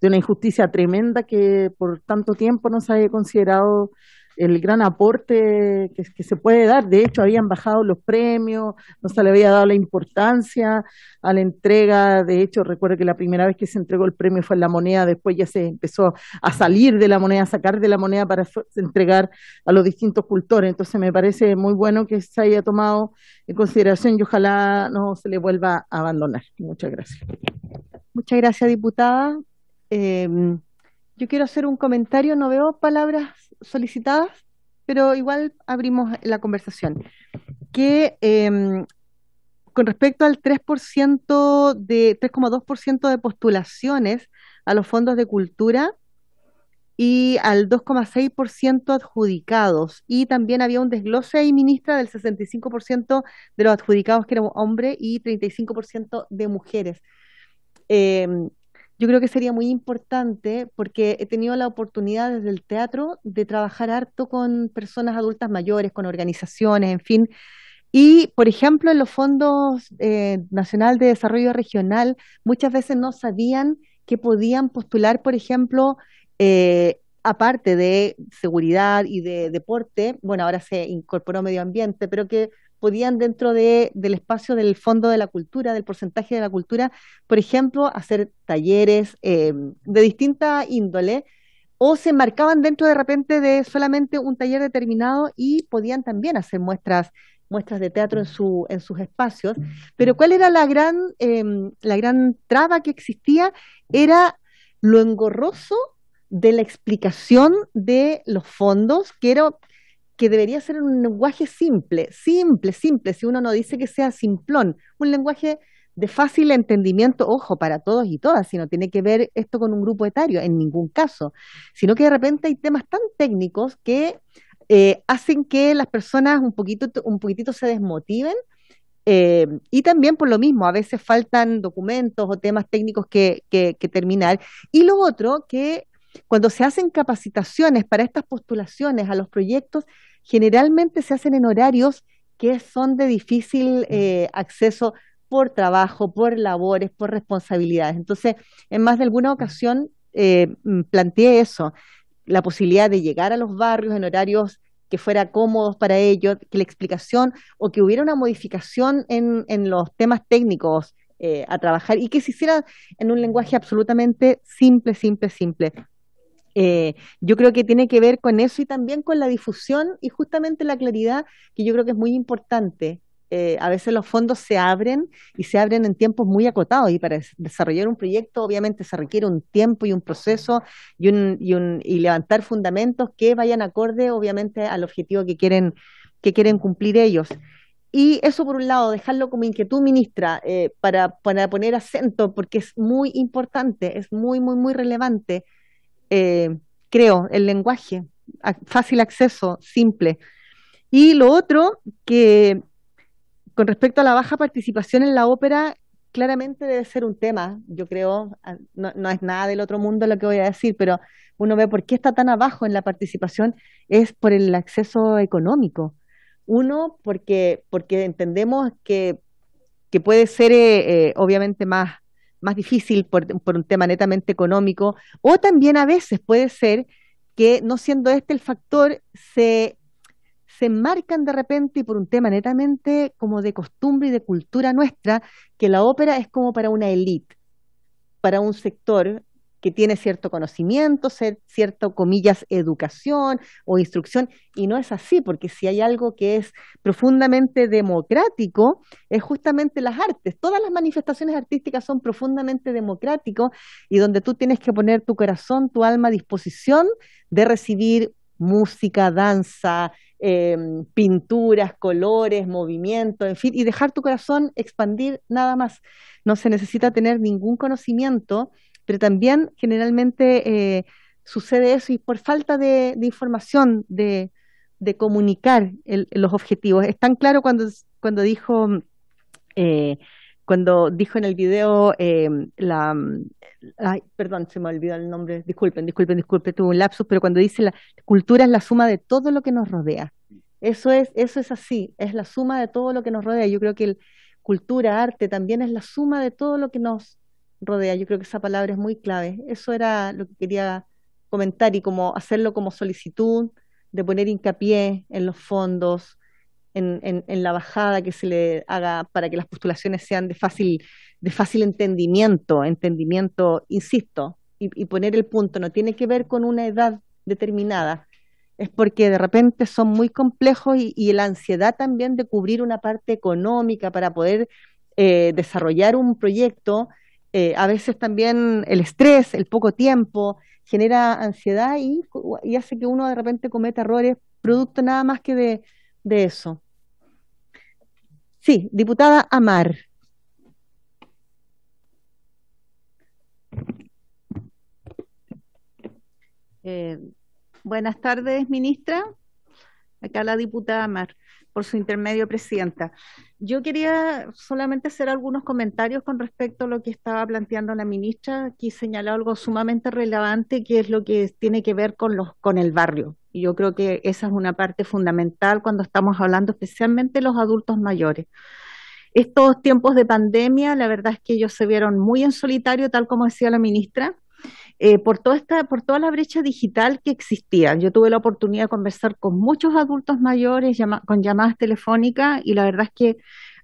de una injusticia tremenda que por tanto tiempo no se haya considerado el gran aporte que, que se puede dar. De hecho, habían bajado los premios, no se le había dado la importancia a la entrega. De hecho, recuerdo que la primera vez que se entregó el premio fue en La Moneda, después ya se empezó a salir de La Moneda, a sacar de La Moneda para entregar a los distintos cultores. Entonces me parece muy bueno que se haya tomado en consideración, y ojalá no se le vuelva a abandonar. Muchas gracias. Muchas gracias, diputada. Eh, yo quiero hacer un comentario, no veo palabras solicitadas, pero igual abrimos la conversación, que eh, con respecto al tres por ciento de tres coma dos por ciento de postulaciones a los fondos de cultura y al dos coma seis por ciento adjudicados, y también había un desglose ahí, ministra, del sesenta y cinco por ciento de los adjudicados que eran hombres y treinta y cinco por ciento de mujeres. Eh, yo creo que sería muy importante, porque he tenido la oportunidad desde el teatro de trabajar harto con personas adultas mayores, con organizaciones, en fin, y por ejemplo en los fondos eh, Nacional de Desarrollo Regional muchas veces no sabían que podían postular, por ejemplo, eh, aparte de seguridad y de deporte, bueno, ahora se incorporó medio ambiente, pero que podían dentro de, del espacio del fondo de la cultura, del porcentaje de la cultura, por ejemplo, hacer talleres eh, de distinta índole, o se marcaban dentro de repente de solamente un taller determinado y podían también hacer muestras muestras de teatro en, su, en sus espacios. Pero ¿cuál era la gran, eh, la gran traba que existía? Era lo engorroso de la explicación de los fondos, que era... que debería ser un lenguaje simple, simple, simple, si uno no dice que sea simplón, un lenguaje de fácil entendimiento, ojo, para todos y todas, si no tiene que ver esto con un grupo etario, en ningún caso, sino que de repente hay temas tan técnicos que eh, hacen que las personas un poquito, un poquitito se desmotiven, eh, y también por lo mismo, a veces faltan documentos o temas técnicos que, que, que terminar, y lo otro que... Cuando se hacen capacitaciones para estas postulaciones a los proyectos, generalmente se hacen en horarios que son de difícil eh, acceso por trabajo, por labores, por responsabilidades. Entonces, en más de alguna ocasión eh, planteé eso, la posibilidad de llegar a los barrios en horarios que fuera cómodos para ellos, que la explicación o que hubiera una modificación en, en los temas técnicos eh, a trabajar, y que se hiciera en un lenguaje absolutamente simple, simple, simple. Eh, yo creo que tiene que ver con eso y también con la difusión y justamente la claridad, que yo creo que es muy importante. Eh, a veces los fondos se abren y se abren en tiempos muy acotados, y para desarrollar un proyecto obviamente se requiere un tiempo y un proceso y, un, y, un, y levantar fundamentos que vayan acorde obviamente al objetivo que quieren, que quieren cumplir ellos. Y eso por un lado, dejarlo como inquietud, ministra, eh, para, para poner acento, porque es muy importante, es muy, muy, muy relevante. Eh, creo, el lenguaje, fácil acceso, simple. Y lo otro, que con respecto a la baja participación en la ópera, claramente debe ser un tema, yo creo, no, no es nada del otro mundo lo que voy a decir, pero uno ve por qué está tan abajo en la participación, es por el acceso económico. Uno, porque, porque entendemos que, que puede ser eh, eh, obviamente más más difícil por, por un tema netamente económico, o también a veces puede ser que, no siendo este el factor, se, se marcan de repente, y por un tema netamente como de costumbre y de cultura nuestra, que la ópera es como para una élite, para un sector que tiene cierto conocimiento, cierto, comillas, educación o instrucción, y no es así, porque si hay algo que es profundamente democrático, es justamente las artes. Todas las manifestaciones artísticas son profundamente democráticos, y donde tú tienes que poner tu corazón, tu alma a disposición de recibir música, danza, eh, pinturas, colores, movimiento, en fin, y dejar tu corazón expandir nada más. No se necesita tener ningún conocimiento, pero también generalmente eh, sucede eso, y por falta de, de información, de, de comunicar el, los objetivos. Es tan claro cuando, cuando, dijo, eh, cuando dijo en el video, eh, la, ay, perdón, se me olvidó el nombre, disculpen, disculpen, disculpen, tuve un lapsus, pero cuando dice la cultura es la suma de todo lo que nos rodea. Eso es, eso es así, es la suma de todo lo que nos rodea. Yo creo que el, cultura, arte, también es la suma de todo lo que nos rodea. Yo creo que esa palabra es muy clave. Eso era lo que quería comentar, y como hacerlo como solicitud de poner hincapié en los fondos, en, en, en la bajada que se le haga para que las postulaciones sean de fácil, de fácil entendimiento, entendimiento, insisto, y, y poner el punto. No tiene que ver con una edad determinada, es porque de repente son muy complejos, y, y la ansiedad también de cubrir una parte económica para poder eh, desarrollar un proyecto eh, a veces también el estrés, el poco tiempo, genera ansiedad y, y hace que uno de repente cometa errores producto nada más que de, de eso. Sí, diputada Amar. Eh, buenas tardes, ministra. Acá la diputada Amar, por su intermedio, presidenta. Yo quería solamente hacer algunos comentarios con respecto a lo que estaba planteando la ministra. Aquí señaló algo sumamente relevante, que es lo que tiene que ver con, los, con el barrio. Y yo creo que esa es una parte fundamental cuando estamos hablando especialmente de los adultos mayores. Estos tiempos de pandemia, la verdad es que ellos se vieron muy en solitario, tal como decía la ministra, Eh, por, toda esta, por toda la brecha digital que existía. Yo tuve la oportunidad de conversar con muchos adultos mayores llama, con llamadas telefónicas, y la verdad es que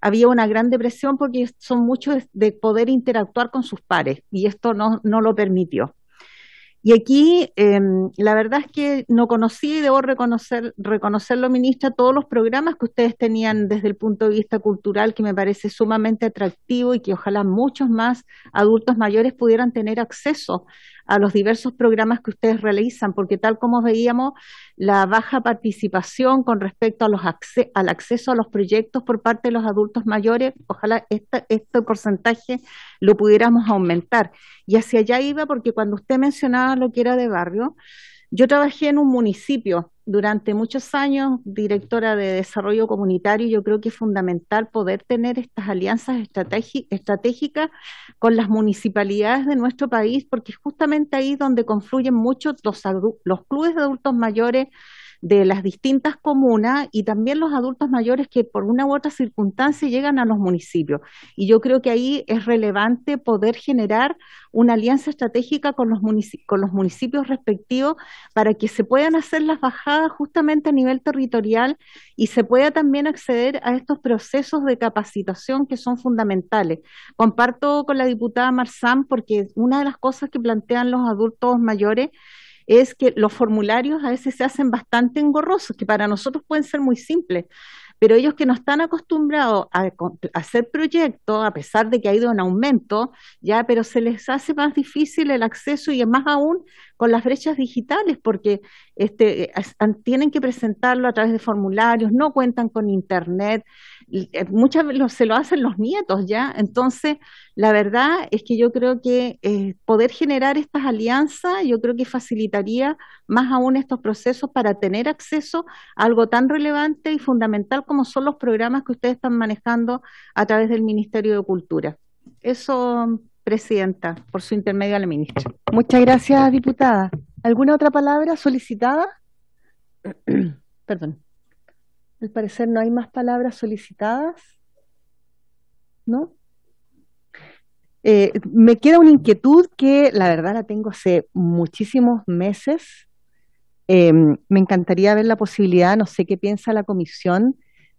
había una gran depresión porque son muchos de poder interactuar con sus pares, y esto no, no lo permitió. Y aquí eh, la verdad es que no conocí, y debo reconocer, reconocerlo, ministra, todos los programas que ustedes tenían desde el punto de vista cultural, que me parece sumamente atractivo y que ojalá muchos más adultos mayores pudieran tener acceso a los diversos programas que ustedes realizan, porque tal como veíamos, la baja participación con respecto a los acce- al acceso a los proyectos por parte de los adultos mayores, ojalá esta, este porcentaje lo pudiéramos aumentar. Y hacia allá iba, porque cuando usted mencionaba lo que era de barrio, yo trabajé en un municipio durante muchos años, directora de desarrollo comunitario, y yo creo que es fundamental poder tener estas alianzas estratégicas con las municipalidades de nuestro país, porque es justamente ahí donde confluyen muchos los, los clubes de adultos mayores de las distintas comunas, y también los adultos mayores que por una u otra circunstancia llegan a los municipios. Y yo creo que ahí es relevante poder generar una alianza estratégica con los, municipios, con los municipios respectivos, para que se puedan hacer las bajadas justamente a nivel territorial y se pueda también acceder a estos procesos de capacitación que son fundamentales. Comparto con la diputada Marzán, porque una de las cosas que plantean los adultos mayores es que los formularios a veces se hacen bastante engorrosos, que para nosotros pueden ser muy simples, pero ellos que no están acostumbrados a, a hacer proyectos, a pesar de que ha ido en aumento, ya, pero se les hace más difícil el acceso, y es más aún con las brechas digitales, porque este, tienen que presentarlo a través de formularios, no cuentan con internet, muchas veces se lo hacen los nietos, ¿ya? Entonces, la verdad es que yo creo que eh, poder generar estas alianzas, yo creo que facilitaría más aún estos procesos para tener acceso a algo tan relevante y fundamental como son los programas que ustedes están manejando a través del Ministerio de Cultura. Eso, presidenta, por su intermedio a la ministra. Muchas gracias, diputada. ¿Alguna otra palabra solicitada? Perdón. Al parecer no hay más palabras solicitadas, ¿no? Eh, me queda una inquietud que la verdad la tengo hace muchísimos meses. Eh, me encantaría ver la posibilidad, no sé qué piensa la comisión,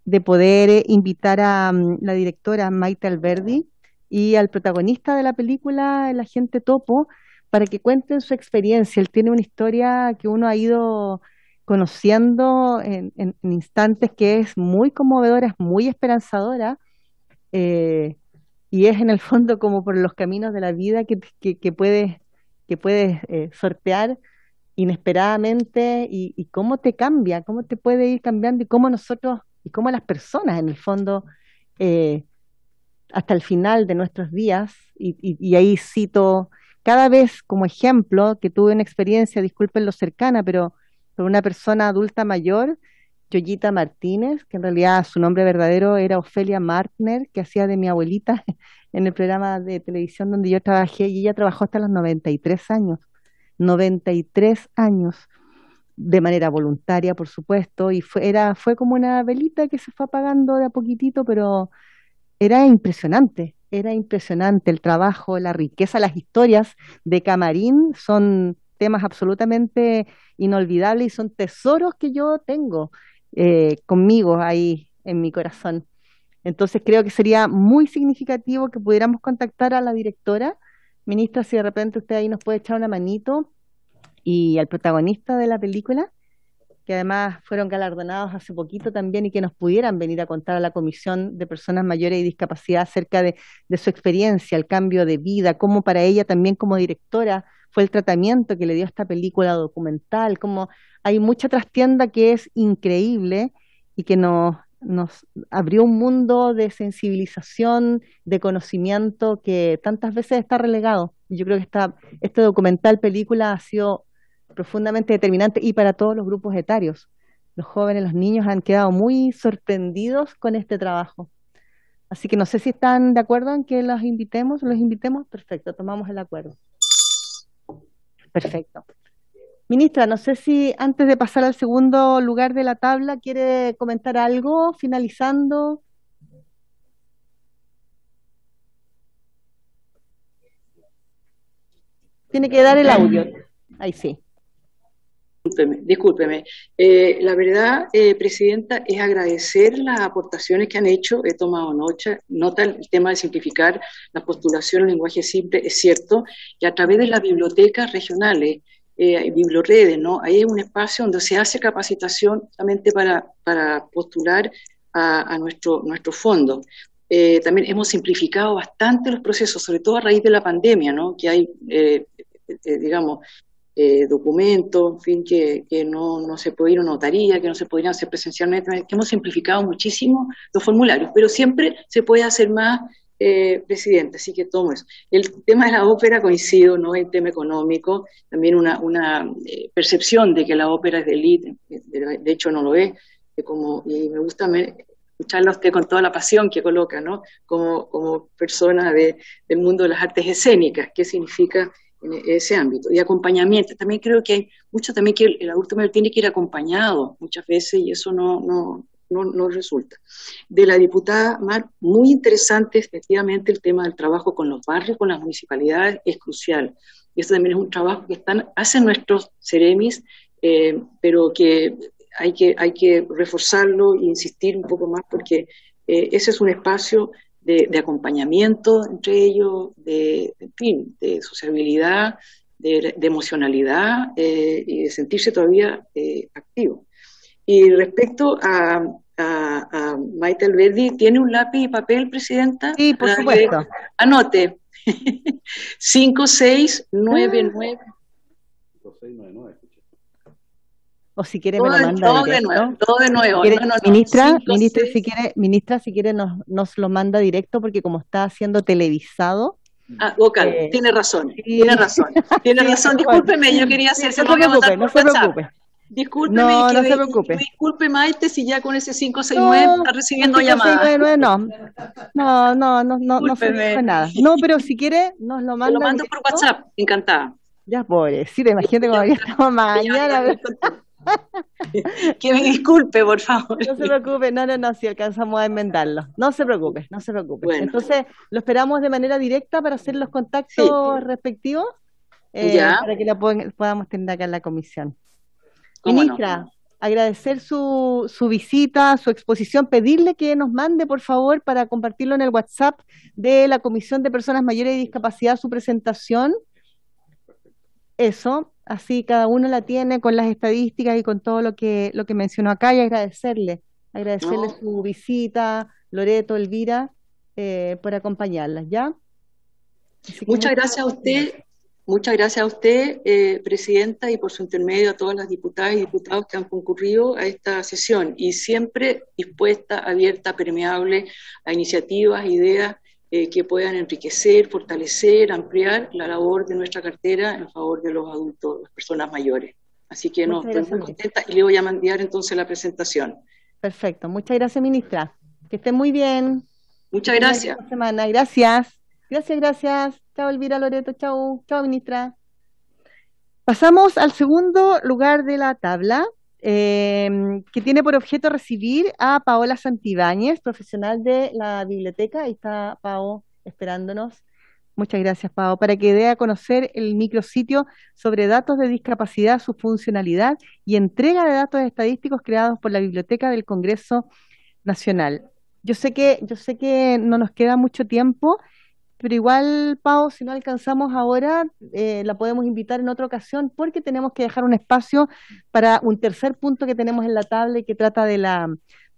de poder eh, invitar a um, la directora Maite Alberdi y al protagonista de la película, el Gente Topo, para que cuenten su experiencia. Él tiene una historia que uno ha ido conociendo en, en, en instantes, que es muy conmovedora, es muy esperanzadora, eh, y es en el fondo como por los caminos de la vida que, que, que puedes, que puedes eh, sortear inesperadamente, y, y cómo te cambia, cómo te puede ir cambiando, y cómo nosotros, y cómo las personas en el fondo, eh, hasta el final de nuestros días, y, y, y ahí cito cada vez como ejemplo que tuve una experiencia, disculpen lo cercana, pero por una persona adulta mayor, Yoyita Martínez, que en realidad su nombre verdadero era Ofelia Martner, que hacía de mi abuelita en el programa de televisión donde yo trabajé, y ella trabajó hasta los noventa y tres años, noventa y tres años, de manera voluntaria, por supuesto, y fue, era, fue como una velita que se fue apagando de a poquitito, pero era impresionante, era impresionante el trabajo, la riqueza, las historias de camarín son temas absolutamente inolvidables y son tesoros que yo tengo eh, conmigo ahí en mi corazón. Entonces creo que sería muy significativo que pudiéramos contactar a la directora. Ministra, si de repente usted ahí nos puede echar una manito, y al protagonista de la película, que además fueron galardonados hace poquito también y que nos pudieran venir a contar a la Comisión de Personas Mayores y Discapacidad acerca de, de su experiencia, el cambio de vida, cómo para ella también como directora fue el tratamiento que le dio esta película documental, como hay mucha trastienda que es increíble y que nos, nos abrió un mundo de sensibilización, de conocimiento que tantas veces está relegado. Yo creo que esta, este documental, película, ha sido profundamente determinante y para todos los grupos etarios. Los jóvenes, los niños han quedado muy sorprendidos con este trabajo. Así que no sé si están de acuerdo en que los invitemos, los invitemos, perfecto, tomamos el acuerdo. Perfecto. Ministra, no sé si antes de pasar al segundo lugar de la tabla, ¿quiere comentar algo finalizando? Tiene que dar el audio. Ahí sí. Discúlpeme, discúlpeme. Eh, la verdad, eh, Presidenta, es agradecer las aportaciones que han hecho. He tomado nota, nota el tema de simplificar la postulación en lenguaje simple, es cierto, y a través de las bibliotecas regionales, eh, biblioredes, ¿no? Ahí es un espacio donde se hace capacitación justamente para, para postular a, a nuestro, nuestro fondo. Eh, también hemos simplificado bastante los procesos, sobre todo a raíz de la pandemia, ¿no? Que hay, eh, eh, digamos... Eh, documentos, en fin, que, que no, no se pudieron notaría, que no se podrían hacer presencialmente, que hemos simplificado muchísimo los formularios, pero siempre se puede hacer más, eh, Presidente, así que tomo eso. El tema de la ópera coincido, ¿no? El tema económico, también una, una eh, percepción de que la ópera es de élite, de, de hecho no lo es, que como, y me gusta me, escucharla a usted con toda la pasión que coloca, ¿no? Como, como persona de, del mundo de las artes escénicas, ¿qué significa en ese ámbito? Y acompañamiento, también creo que hay mucho también que el, el adulto mayor tiene que ir acompañado muchas veces y eso no, no, no, no resulta. De la diputada Mar, muy interesante efectivamente el tema del trabajo con los barrios, con las municipalidades, es crucial. Y esto también es un trabajo que están, hacen nuestros Ceremis, eh, pero que hay, que hay que reforzarlo e insistir un poco más porque eh, ese es un espacio De, de acompañamiento entre ellos, de, en fin, de sociabilidad, de, de emocionalidad eh, y de sentirse todavía eh, activo. Y respecto a, a, a Maite Alberdi, ¿tiene un lápiz y papel, Presidenta? Sí, por supuesto. Que anote. cinco seis nueve nueve. cinco seis nueve nueve. O si quiere todo, me lo manda todo directo. De nuevo, todo de nuevo. Si quiere, no, no, no. Ministra, Cinco, ministra, si quiere, ministra, si quiere nos, nos lo manda directo porque como está siendo televisado. Ah, vocal, eh, tiene razón, sí. tiene razón, tiene razón. Discúlpeme, yo quería hacer. No, no, no, no, no se preocupe. Discúlpeme, no, que, no se preocupe. Disculpe, Maite, si ya con ese cinco seis nueve no, está recibiendo llamadas. No, no, no, no, no, no se dijo nada. No, pero si quiere nos lo manda. Lo mando directo por WhatsApp, encantada. Ya pobrecita, imagínate cómo había estado mañana. Que me disculpe, por favor. No se preocupe, no, no, no, si alcanzamos a enmendarlo. No se preocupe, no se preocupe. Bueno. Entonces, lo esperamos de manera directa para hacer los contactos sí. respectivos eh, para que lo pod podamos tener acá en la comisión. Ministra, no? agradecer su, su visita, su exposición, pedirle que nos mande, por favor, para compartirlo en el WhatsApp de la Comisión de Personas Mayores y Discapacidad, su presentación. Eso, así cada uno la tiene con las estadísticas y con todo lo que lo que mencionó acá y agradecerle, agradecerle no. su visita, Loreto, Elvira, eh, por acompañarlas, ¿ya? Muchas gracias a usted, muchas gracias a usted, eh, Presidenta, y por su intermedio a todas las diputadas y diputados que han concurrido a esta sesión, y siempre dispuesta, abierta, permeable a iniciativas, ideas, Eh, que puedan enriquecer, fortalecer, ampliar la labor de nuestra cartera en favor de los adultos, las personas mayores. Así que nos estamos contentas y le voy a mandar entonces la presentación. Perfecto, muchas gracias, ministra. Que esté muy bien. Muchas gracias. Buena semana. Gracias. Gracias, gracias. Chao, Elvira, Loreto, chao. Chao, ministra. Pasamos al segundo lugar de la tabla, Eh, que tiene por objeto recibir a Paola Santibáñez, profesional de la biblioteca. Ahí está Pao esperándonos. Muchas gracias, Pao, para que dé a conocer el micrositio sobre datos de discapacidad, su funcionalidad y entrega de datos estadísticos creados por la Biblioteca del Congreso Nacional. Yo sé que, yo sé que no nos queda mucho tiempo, pero igual, Pau, si no alcanzamos ahora, eh, la podemos invitar en otra ocasión, porque tenemos que dejar un espacio para un tercer punto que tenemos en la tabla y que trata de la,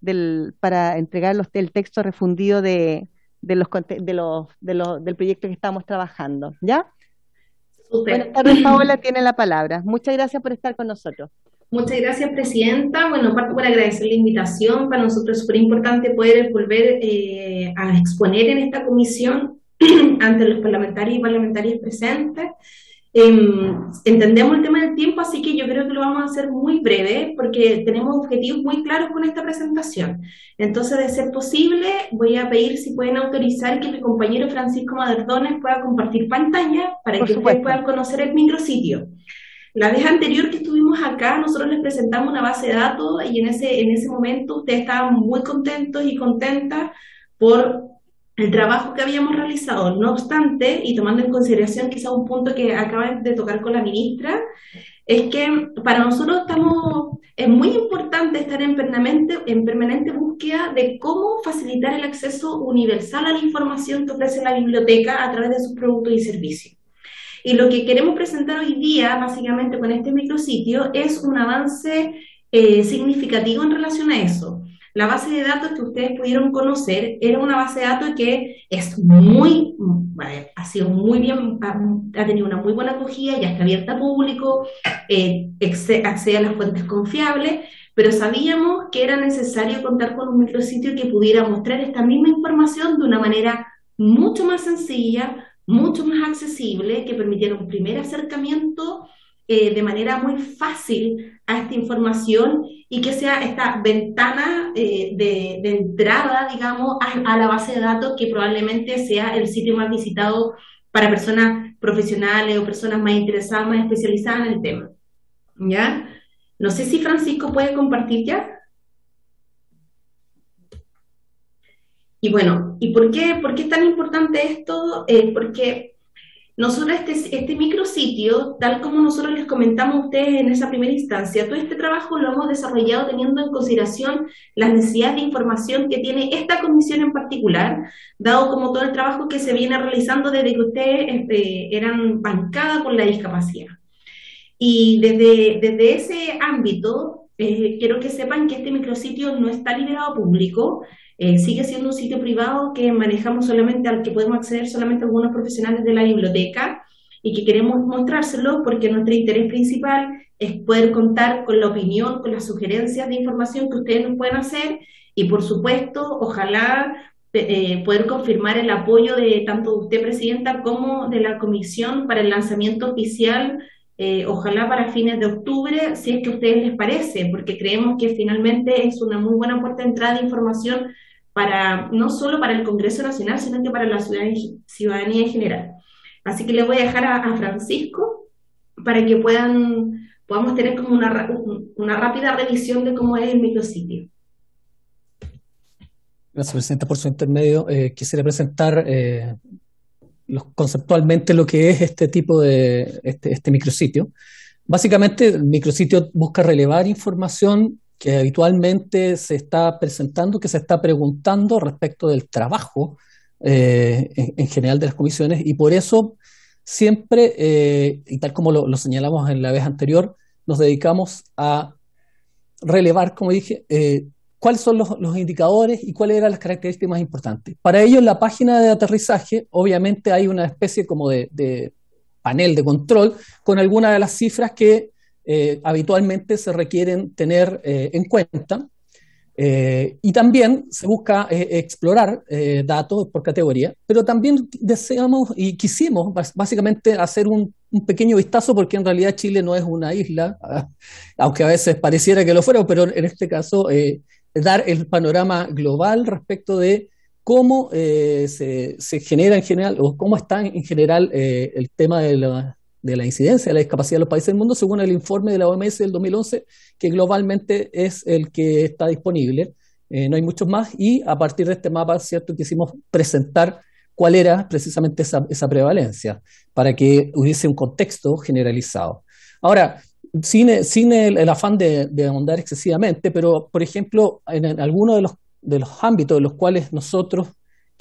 del, para entregar los, el texto refundido de, de los, de los, de los, del proyecto que estamos trabajando, ¿ya? Super. Buenas tardes, Paola, tiene la palabra. Muchas gracias por estar con nosotros. Muchas gracias, Presidenta. Bueno, aparte por agradecer la invitación, para nosotros es súper importante poder volver eh, a exponer en esta comisión ante los parlamentarios y parlamentarias presentes. Eh, entendemos el tema del tiempo, así que yo creo que lo vamos a hacer muy breve, porque tenemos objetivos muy claros con esta presentación. Entonces, de ser posible, voy a pedir si pueden autorizar que mi compañero Francisco Maderdones pueda compartir pantalla para que ustedes puedan conocer el micrositio. La vez anterior que estuvimos acá, nosotros les presentamos una base de datos y en ese, en ese momento ustedes estaban muy contentos y contentas por el trabajo que habíamos realizado. No obstante, y tomando en consideración quizá un punto que acaba de tocar con la ministra, es que para nosotros estamos, es muy importante estar en permanente, en permanente búsqueda de cómo facilitar el acceso universal a la información que ofrece la biblioteca a través de sus productos y servicios. Y lo que queremos presentar hoy día, básicamente con este micrositio, es un avance eh, significativo en relación a eso. La base de datos que ustedes pudieron conocer era una base de datos que es muy, vale, ha sido muy bien, ha tenido una muy buena acogida, ya está abierta a público, eh, accede a las fuentes confiables, pero sabíamos que era necesario contar con un micrositio que pudiera mostrar esta misma información de una manera mucho más sencilla, mucho más accesible, que permitiera un primer acercamiento eh, de manera muy fácil a esta información y que sea esta ventana eh, de, de entrada, digamos, a, a la base de datos que probablemente sea el sitio más visitado para personas profesionales o personas más interesadas, más especializadas en el tema. ¿Ya? No sé si Francisco puede compartir ya. Y bueno, ¿y por qué, por qué es tan importante esto? Eh, porque... Nosotros este, este micrositio, tal como nosotros les comentamos a ustedes en esa primera instancia, todo este trabajo lo hemos desarrollado teniendo en consideración las necesidades de información que tiene esta comisión en particular, dado como todo el trabajo que se viene realizando desde que ustedes este, eran bancada por la discapacidad. Y desde, desde ese ámbito, eh, quiero que sepan que este micrositio no está liberado público, Eh, sigue siendo un sitio privado que manejamos solamente, al que podemos acceder solamente algunos profesionales de la biblioteca y que queremos mostrárselo porque nuestro interés principal es poder contar con la opinión, con las sugerencias de información que ustedes nos pueden hacer y por supuesto, ojalá eh, poder confirmar el apoyo de tanto de usted, Presidenta, como de la Comisión para el lanzamiento oficial, eh, ojalá para fines de octubre, si es que a ustedes les parece, porque creemos que finalmente es una muy buena puerta de entrada de información para, no solo para el Congreso Nacional, sino que para la ciudadanía en general. Así que les voy a dejar a, a Francisco para que puedan, podamos tener como una, una rápida revisión de cómo es el micrositio. Gracias, Presidenta, por su intermedio. Eh, quisiera presentar eh, los, conceptualmente lo que es este tipo de este, este micrositio. Básicamente, el micrositio busca relevar información que habitualmente se está presentando, que se está preguntando respecto del trabajo eh, en, en general de las comisiones, y por eso siempre, eh, y tal como lo, lo señalamos en la vez anterior, nos dedicamos a relevar, como dije, eh, cuáles son los, los indicadores y cuáles eran las características más importantes. Para ello, en la página de aterrizaje, obviamente hay una especie como de, de panel de control con algunas de las cifras que Eh, habitualmente se requieren tener eh, en cuenta eh, y también se busca eh, explorar eh, datos por categoría, pero también deseamos y quisimos básicamente hacer un, un pequeño vistazo porque en realidad Chile no es una isla, aunque a veces pareciera que lo fuera, pero en este caso eh, dar el panorama global respecto de cómo eh, se, se genera en general o cómo está en general eh, el tema de la de la incidencia de la discapacidad en los países del mundo, según el informe de la O M S del dos mil once, que globalmente es el que está disponible. Eh, no hay muchos más, y a partir de este mapa, cierto, quisimos presentar cuál era precisamente esa, esa prevalencia, para que hubiese un contexto generalizado. Ahora, sin, sin el, el afán de, de ahondar excesivamente, pero, por ejemplo, en, en algunos de los, de los ámbitos en los cuales nosotros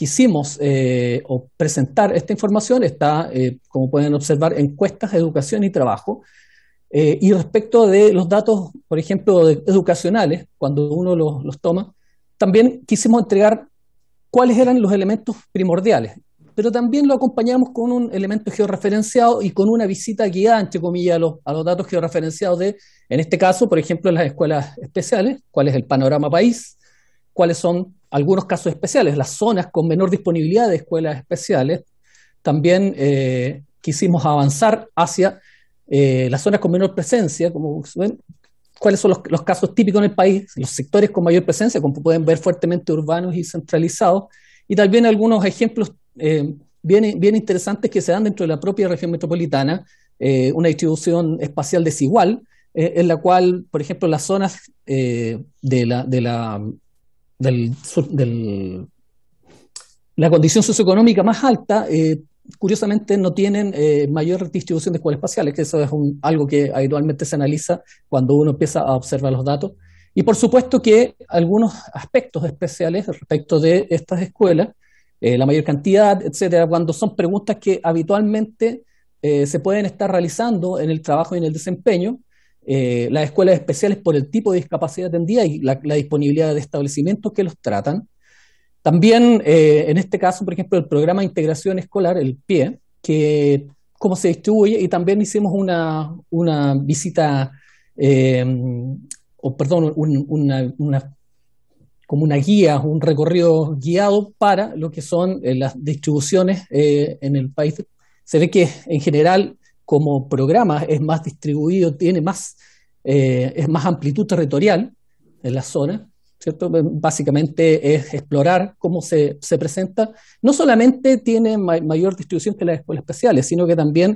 quisimos eh, presentar esta información. Está, eh, como pueden observar, encuestas, educación y trabajo. Eh, y respecto de los datos, por ejemplo, de, educacionales, cuando uno los, los toma, también quisimos entregar cuáles eran los elementos primordiales, pero también lo acompañamos con un elemento georreferenciado y con una visita guiada, entre comillas, a los, a los datos georreferenciados de, en este caso, por ejemplo, en las escuelas especiales, cuál es el panorama país, cuáles son algunos casos especiales, las zonas con menor disponibilidad de escuelas especiales. También eh, quisimos avanzar hacia eh, las zonas con menor presencia, como ven, cuáles son los, los casos típicos en el país, los sectores con mayor presencia, como pueden ver, fuertemente urbanos y centralizados, y también algunos ejemplos Eh, bien, bien interesantes que se dan dentro de la propia región metropolitana, eh, una distribución espacial desigual, eh, en la cual, por ejemplo, las zonas eh, de, la, de, la, del, del, la condición socioeconómica más alta, eh, curiosamente no tienen eh, mayor distribución de escuelas espaciales, que eso es un, algo que habitualmente se analiza cuando uno empieza a observar los datos. Y por supuesto que algunos aspectos especiales respecto de estas escuelas, Eh, la mayor cantidad, etcétera, cuando son preguntas que habitualmente eh, se pueden estar realizando en el trabajo y en el desempeño. Eh, las escuelas especiales por el tipo de discapacidad atendida y la, la disponibilidad de establecimientos que los tratan. También, eh, en este caso, por ejemplo, el programa de integración escolar, el P I E, que cómo se distribuye, y también hicimos una, una visita, eh, o perdón, un, una... una como una guía, un recorrido guiado para lo que son eh, las distribuciones eh, en el país. Se ve que en general como programa es más distribuido, tiene más, eh, es más amplitud territorial en la zona, ¿cierto? Básicamente es explorar cómo se, se presenta. No solamente tiene ma- mayor distribución que las escuelas especiales, sino que también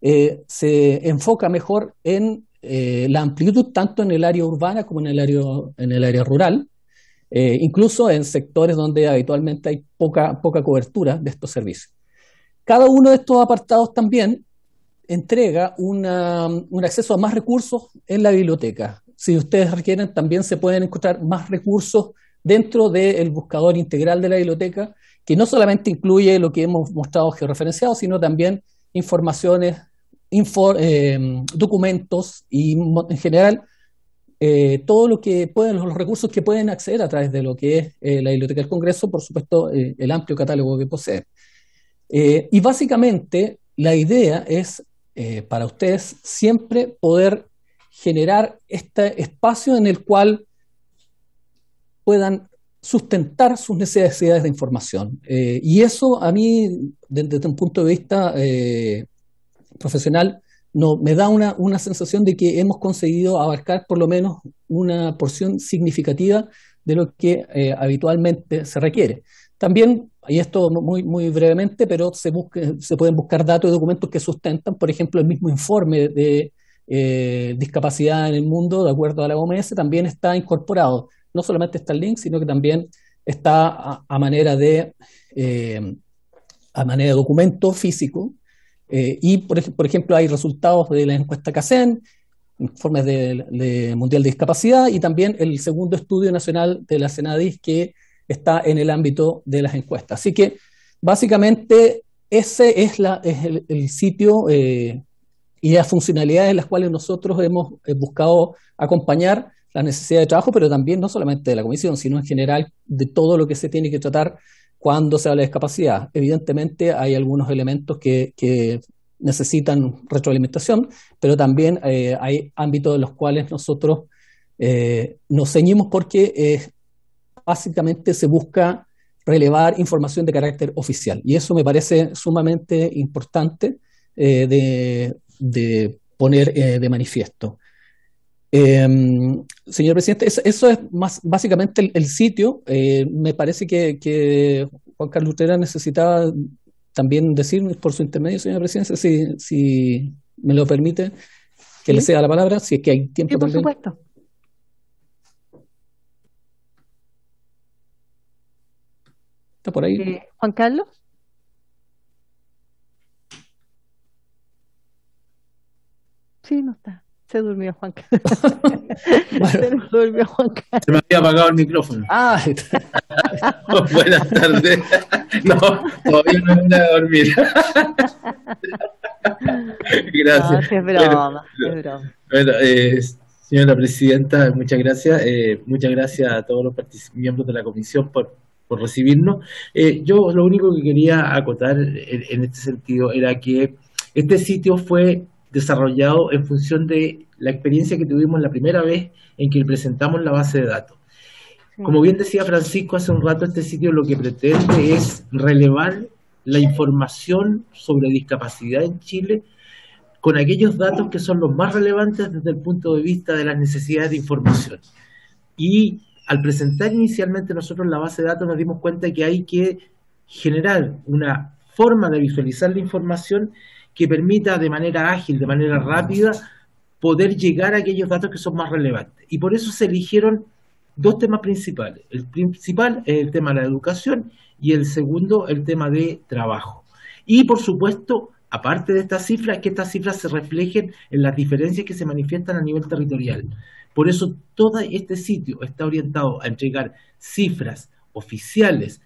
eh, se enfoca mejor en eh, la amplitud tanto en el área urbana como en el área, en el área rural. Eh, incluso en sectores donde habitualmente hay poca, poca cobertura de estos servicios. Cada uno de estos apartados también entrega una, un acceso a más recursos en la biblioteca. Si ustedes requieren, también se pueden encontrar más recursos dentro del buscador integral de la biblioteca, que no solamente incluye lo que hemos mostrado georreferenciado, sino también informaciones, info, eh, documentos y en general Eh, todo lo que pueden, los recursos que pueden acceder a través de lo que es eh, la Biblioteca del Congreso, por supuesto, eh, el amplio catálogo que posee. Eh, y básicamente la idea es, eh, para ustedes, siempre poder generar este espacio en el cual puedan sustentar sus necesidades de información. Eh, y eso a mí, desde un punto de vista eh, profesional, No, me da una, una sensación de que hemos conseguido abarcar por lo menos una porción significativa de lo que eh, habitualmente se requiere. También, y esto muy, muy brevemente, pero se, busque, se pueden buscar datos y documentos que sustentan, por ejemplo, el mismo informe de eh, discapacidad en el mundo, de acuerdo a la O M S, también está incorporado. No solamente está el link, sino que también está a, a manera de, eh, a manera de documento físico. Eh, y, por, por ejemplo, hay resultados de la encuesta CACEN, informes de, de Mundial de Discapacidad, y también el segundo estudio nacional de la CENADIS que está en el ámbito de las encuestas. Así que, básicamente, ese es, la, es el, el sitio eh, y las funcionalidades en las cuales nosotros hemos eh, buscado acompañar la necesidad de trabajo, pero también no solamente de la Comisión, sino en general de todo lo que se tiene que tratar cuando se habla de discapacidad. Evidentemente hay algunos elementos que, que necesitan retroalimentación, pero también eh, hay ámbitos de los cuales nosotros eh, nos ceñimos porque eh, básicamente se busca relevar información de carácter oficial. Y eso me parece sumamente importante eh, de, de poner eh, de manifiesto. Eh, señor presidente, eso, eso es más básicamente el, el sitio. Eh, me parece que, que Juan Carlos Utrera necesitaba también decir por su intermedio, señor presidente, si, si me lo permite, que ¿Sí? le sea la palabra, si es que hay tiempo. Sí, por también. Supuesto. ¿Está por ahí? Eh, Juan Carlos. Sí, no está. Se durmió Juan Carlos. Bueno, se durmió Juan Carlos. Se me había apagado el micrófono. Ah, oh, buenas tardes. No, todavía no me voy a dormir. Gracias. No, es broma, bueno, es broma. Bueno, eh, señora presidenta, muchas gracias. Eh, muchas gracias a todos los miembros de la comisión por, por recibirnos. Eh, yo lo único que quería acotar en, en este sentido era que este sitio fue desarrollado en función de la experiencia que tuvimos la primera vez en que presentamos la base de datos. Como bien decía Francisco hace un rato, este sitio lo que pretende es relevar la información sobre discapacidad en Chile con aquellos datos que son los más relevantes desde el punto de vista de las necesidades de información. Y al presentar inicialmente nosotros la base de datos nos dimos cuenta que hay que generar una forma de visualizar la información que permita de manera ágil, de manera rápida, poder llegar a aquellos datos que son más relevantes. Y por eso se eligieron dos temas principales. El principal es el tema de la educación y el segundo el tema de trabajo. Y por supuesto, aparte de estas cifras, que estas cifras se reflejen en las diferencias que se manifiestan a nivel territorial. Por eso todo este sitio está orientado a entregar cifras oficiales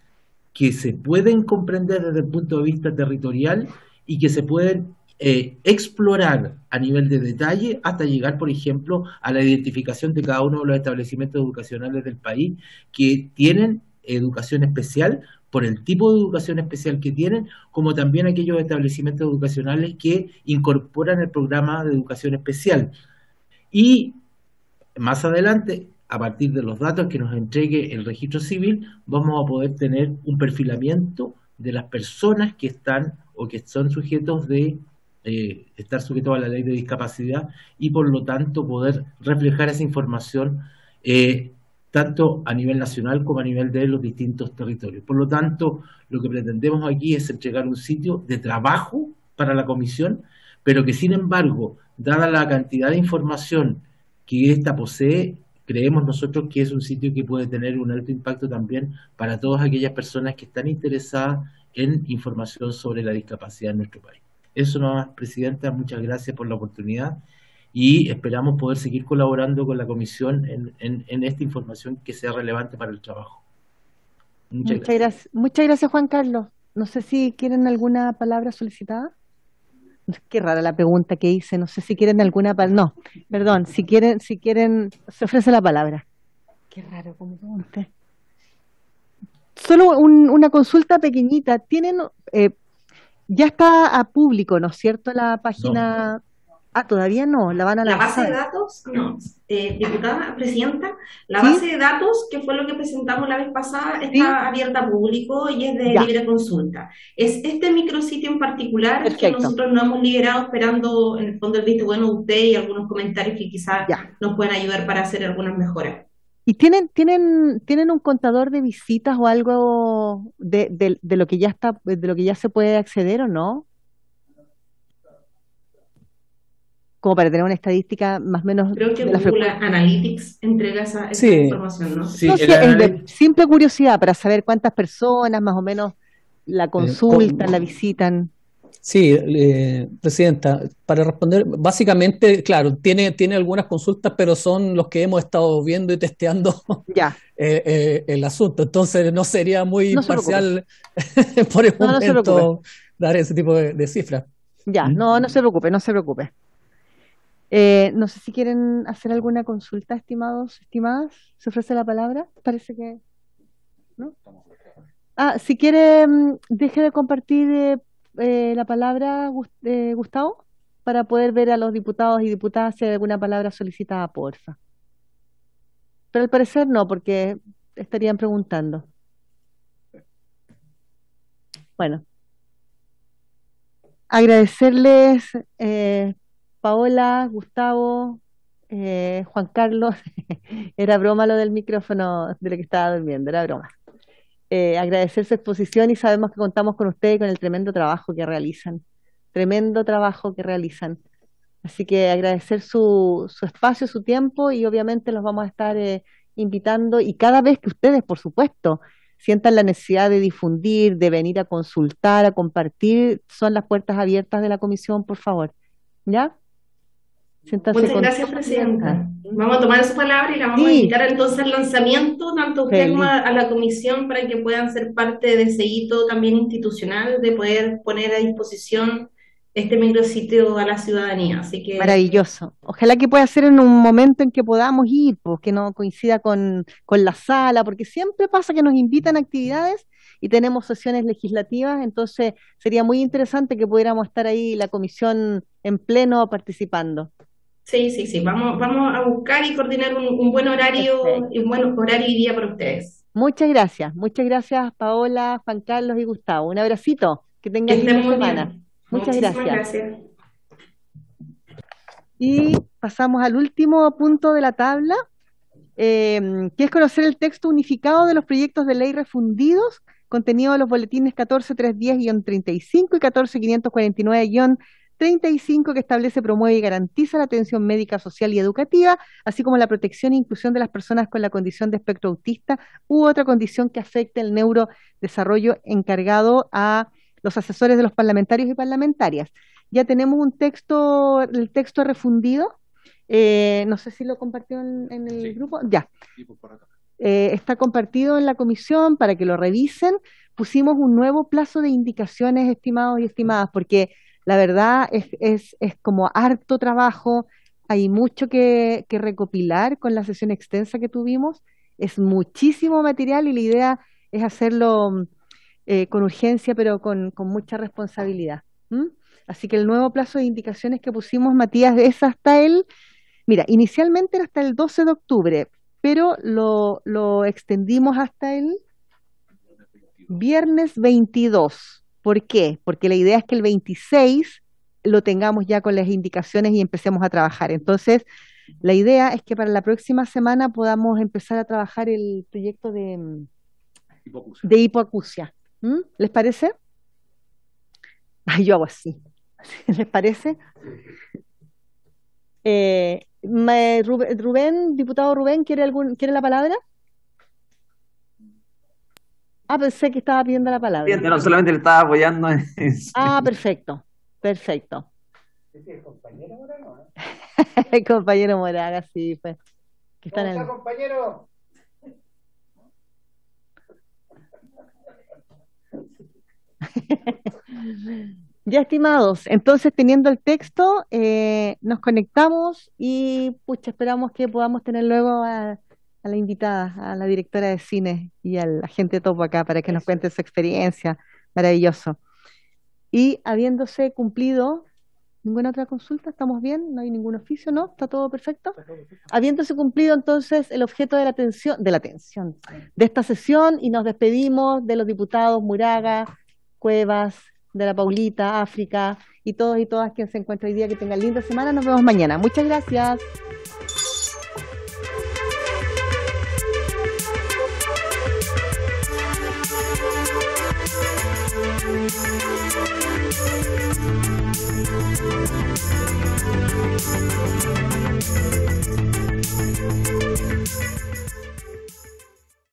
que se pueden comprender desde el punto de vista territorial y que se pueden eh, explorar a nivel de detalle hasta llegar, por ejemplo, a la identificación de cada uno de los establecimientos educacionales del país que tienen educación especial, por el tipo de educación especial que tienen, como también aquellos establecimientos educacionales que incorporan el programa de educación especial. Y más adelante, a partir de los datos que nos entregue el registro civil, vamos a poder tener un perfilamiento de las personas que están o que son sujetos de eh, estar sujetos a la ley de discapacidad y por lo tanto poder reflejar esa información eh, tanto a nivel nacional como a nivel de los distintos territorios. Por lo tanto, lo que pretendemos aquí es entregar un sitio de trabajo para la comisión, pero que sin embargo, dada la cantidad de información que ésta posee, creemos nosotros que es un sitio que puede tener un alto impacto también para todas aquellas personas que están interesadas en información sobre la discapacidad en nuestro país. Eso nomás, presidenta, muchas gracias por la oportunidad y esperamos poder seguir colaborando con la comisión en, en, en esta información que sea relevante para el trabajo. Muchas, muchas gracias. gracias. Muchas gracias, Juan Carlos. No sé si quieren alguna palabra solicitada. Qué rara la pregunta que hice, no sé si quieren alguna palabra. No, perdón, si quieren, si quieren, se ofrece la palabra. Qué raro, como pregunté. Solo un, una consulta pequeñita. Tienen, eh, ya está a público, ¿no es cierto? La página. No. Ah, todavía no. La van a la base de datos, no. eh, diputada presidenta, la ¿Sí? base de datos que fue lo que presentamos la vez pasada está ¿Sí? abierta a público y es de ya. libre consulta. Es este micrositio en particular Perfecto. que nosotros nos hemos liberado esperando en el fondo el visto bueno de usted y algunos comentarios que quizás ya. nos pueden ayudar para hacer algunas mejoras. ¿Y tienen, tienen, tienen un contador de visitas o algo de, de, de lo que ya está, de lo que ya se puede acceder o no? Como para tener una estadística más o menos. Creo que Google Analytics entrega esa, esa sí. información, ¿no? Sí, no, sí, es de simple curiosidad para saber cuántas personas más o menos la consultan, eh, la visitan. Sí, eh, presidenta, para responder, básicamente, claro, tiene, tiene algunas consultas, pero son los que hemos estado viendo y testeando ya. eh, eh, el asunto. Entonces no sería muy no parcial se por el no, momento no dar ese tipo de, de cifras. Ya, ¿Mm? no, no se preocupe, no se preocupe. Eh, no sé si quieren hacer alguna consulta, estimados, estimadas. ¿Se ofrece la palabra? Parece que... ¿no? Ah, si quiere, deje de compartir... Eh, Eh, la palabra, eh, Gustavo, para poder ver a los diputados y diputadas si hay alguna palabra solicitada, porfa. Pero al parecer no, porque estarían preguntando. Bueno. Agradecerles, eh, Paola, Gustavo, eh, Juan Carlos. Era broma lo del micrófono de lo que estaba durmiendo, era broma. Eh, agradecer su exposición y sabemos que contamos con ustedes y con el tremendo trabajo que realizan, tremendo trabajo que realizan. Así que agradecer su, su espacio, su tiempo y obviamente los vamos a estar eh, invitando y cada vez que ustedes, por supuesto, sientan la necesidad de difundir, de venir a consultar, a compartir, son las puertas abiertas de la comisión, por favor. ¿Ya? Sentarse Muchas gracias, Presidenta. Vamos a tomar su palabra y la vamos sí. a dedicar entonces al lanzamiento, tanto a usted como a, a la Comisión, para que puedan ser parte de ese hito también institucional de poder poner a disposición este micrositio a la ciudadanía. Así que maravilloso. Ojalá que pueda ser en un momento en que podamos ir, pues, que no coincida con, con la sala, porque siempre pasa que nos invitan a actividades y tenemos sesiones legislativas, entonces sería muy interesante que pudiéramos estar ahí la Comisión en pleno participando. Sí, sí, sí, vamos, vamos a buscar y coordinar un, un buen horario, Perfecto. un buen horario y día para ustedes. Muchas gracias, muchas gracias Paola, Juan Carlos y Gustavo. Un abracito, que tengan una buena semana. Muchas gracias. gracias. Y pasamos al último punto de la tabla, eh, que es conocer el texto unificado de los proyectos de ley refundidos, contenido de los boletines catorce mil trescientos diez guión treinta y cinco y catorce mil quinientos cuarenta y nueve guión treinta y cinco, que establece, promueve y garantiza la atención médica, social y educativa, así como la protección e inclusión de las personas con la condición de espectro autista u otra condición que afecte el neurodesarrollo, encargado a los asesores de los parlamentarios y parlamentarias. Ya tenemos un texto, el texto refundido, eh, no sé si lo compartió en, en el sí. grupo, ya. Eh, está compartido en la comisión para que lo revisen. Pusimos un nuevo plazo de indicaciones, estimados y estimadas, porque la verdad es, es, es como harto trabajo, hay mucho que, que recopilar con la sesión extensa que tuvimos, es muchísimo material y la idea es hacerlo eh, con urgencia, pero con, con mucha responsabilidad. ¿Mm? Así que el nuevo plazo de indicaciones que pusimos, Matías, es hasta el, mira, inicialmente era hasta el doce de octubre, pero lo, lo extendimos hasta el viernes veintidós. ¿Por qué? Porque la idea es que el veintiséis lo tengamos ya con las indicaciones y empecemos a trabajar. Entonces, la idea es que para la próxima semana podamos empezar a trabajar el proyecto de hipoacusia. De hipoacusia. ¿Mm? ¿Les parece? Ay, yo hago así. ¿Les parece? Eh, Rubén, diputado Rubén, ¿quiere, algún, ¿quiere la palabra? Ah, pensé que estaba pidiendo la palabra. Sí, no, solamente le estaba apoyando. En eso. Ah, perfecto, perfecto. ¿Es el compañero Morán? El compañero Morán, así pues. Que está, ¿Cómo está en el... compañero? Ya, estimados, entonces teniendo el texto, eh, nos conectamos y pucha, esperamos que podamos tener luego a... a la invitada, a la directora de cine y a la gente Topo acá para que nos cuente su experiencia. Maravilloso. Y habiéndose cumplido ninguna otra consulta, ¿estamos bien? ¿No hay ningún oficio? ¿No? ¿Está todo perfecto? Habiéndose cumplido entonces el objeto de la atención, de la atención, de esta sesión, y nos despedimos de los diputados Moraga, Cuevas, de la Paulita, África, y todos y todas quienes se encuentran hoy día, que tengan linda semana. Nos vemos mañana. Muchas gracias.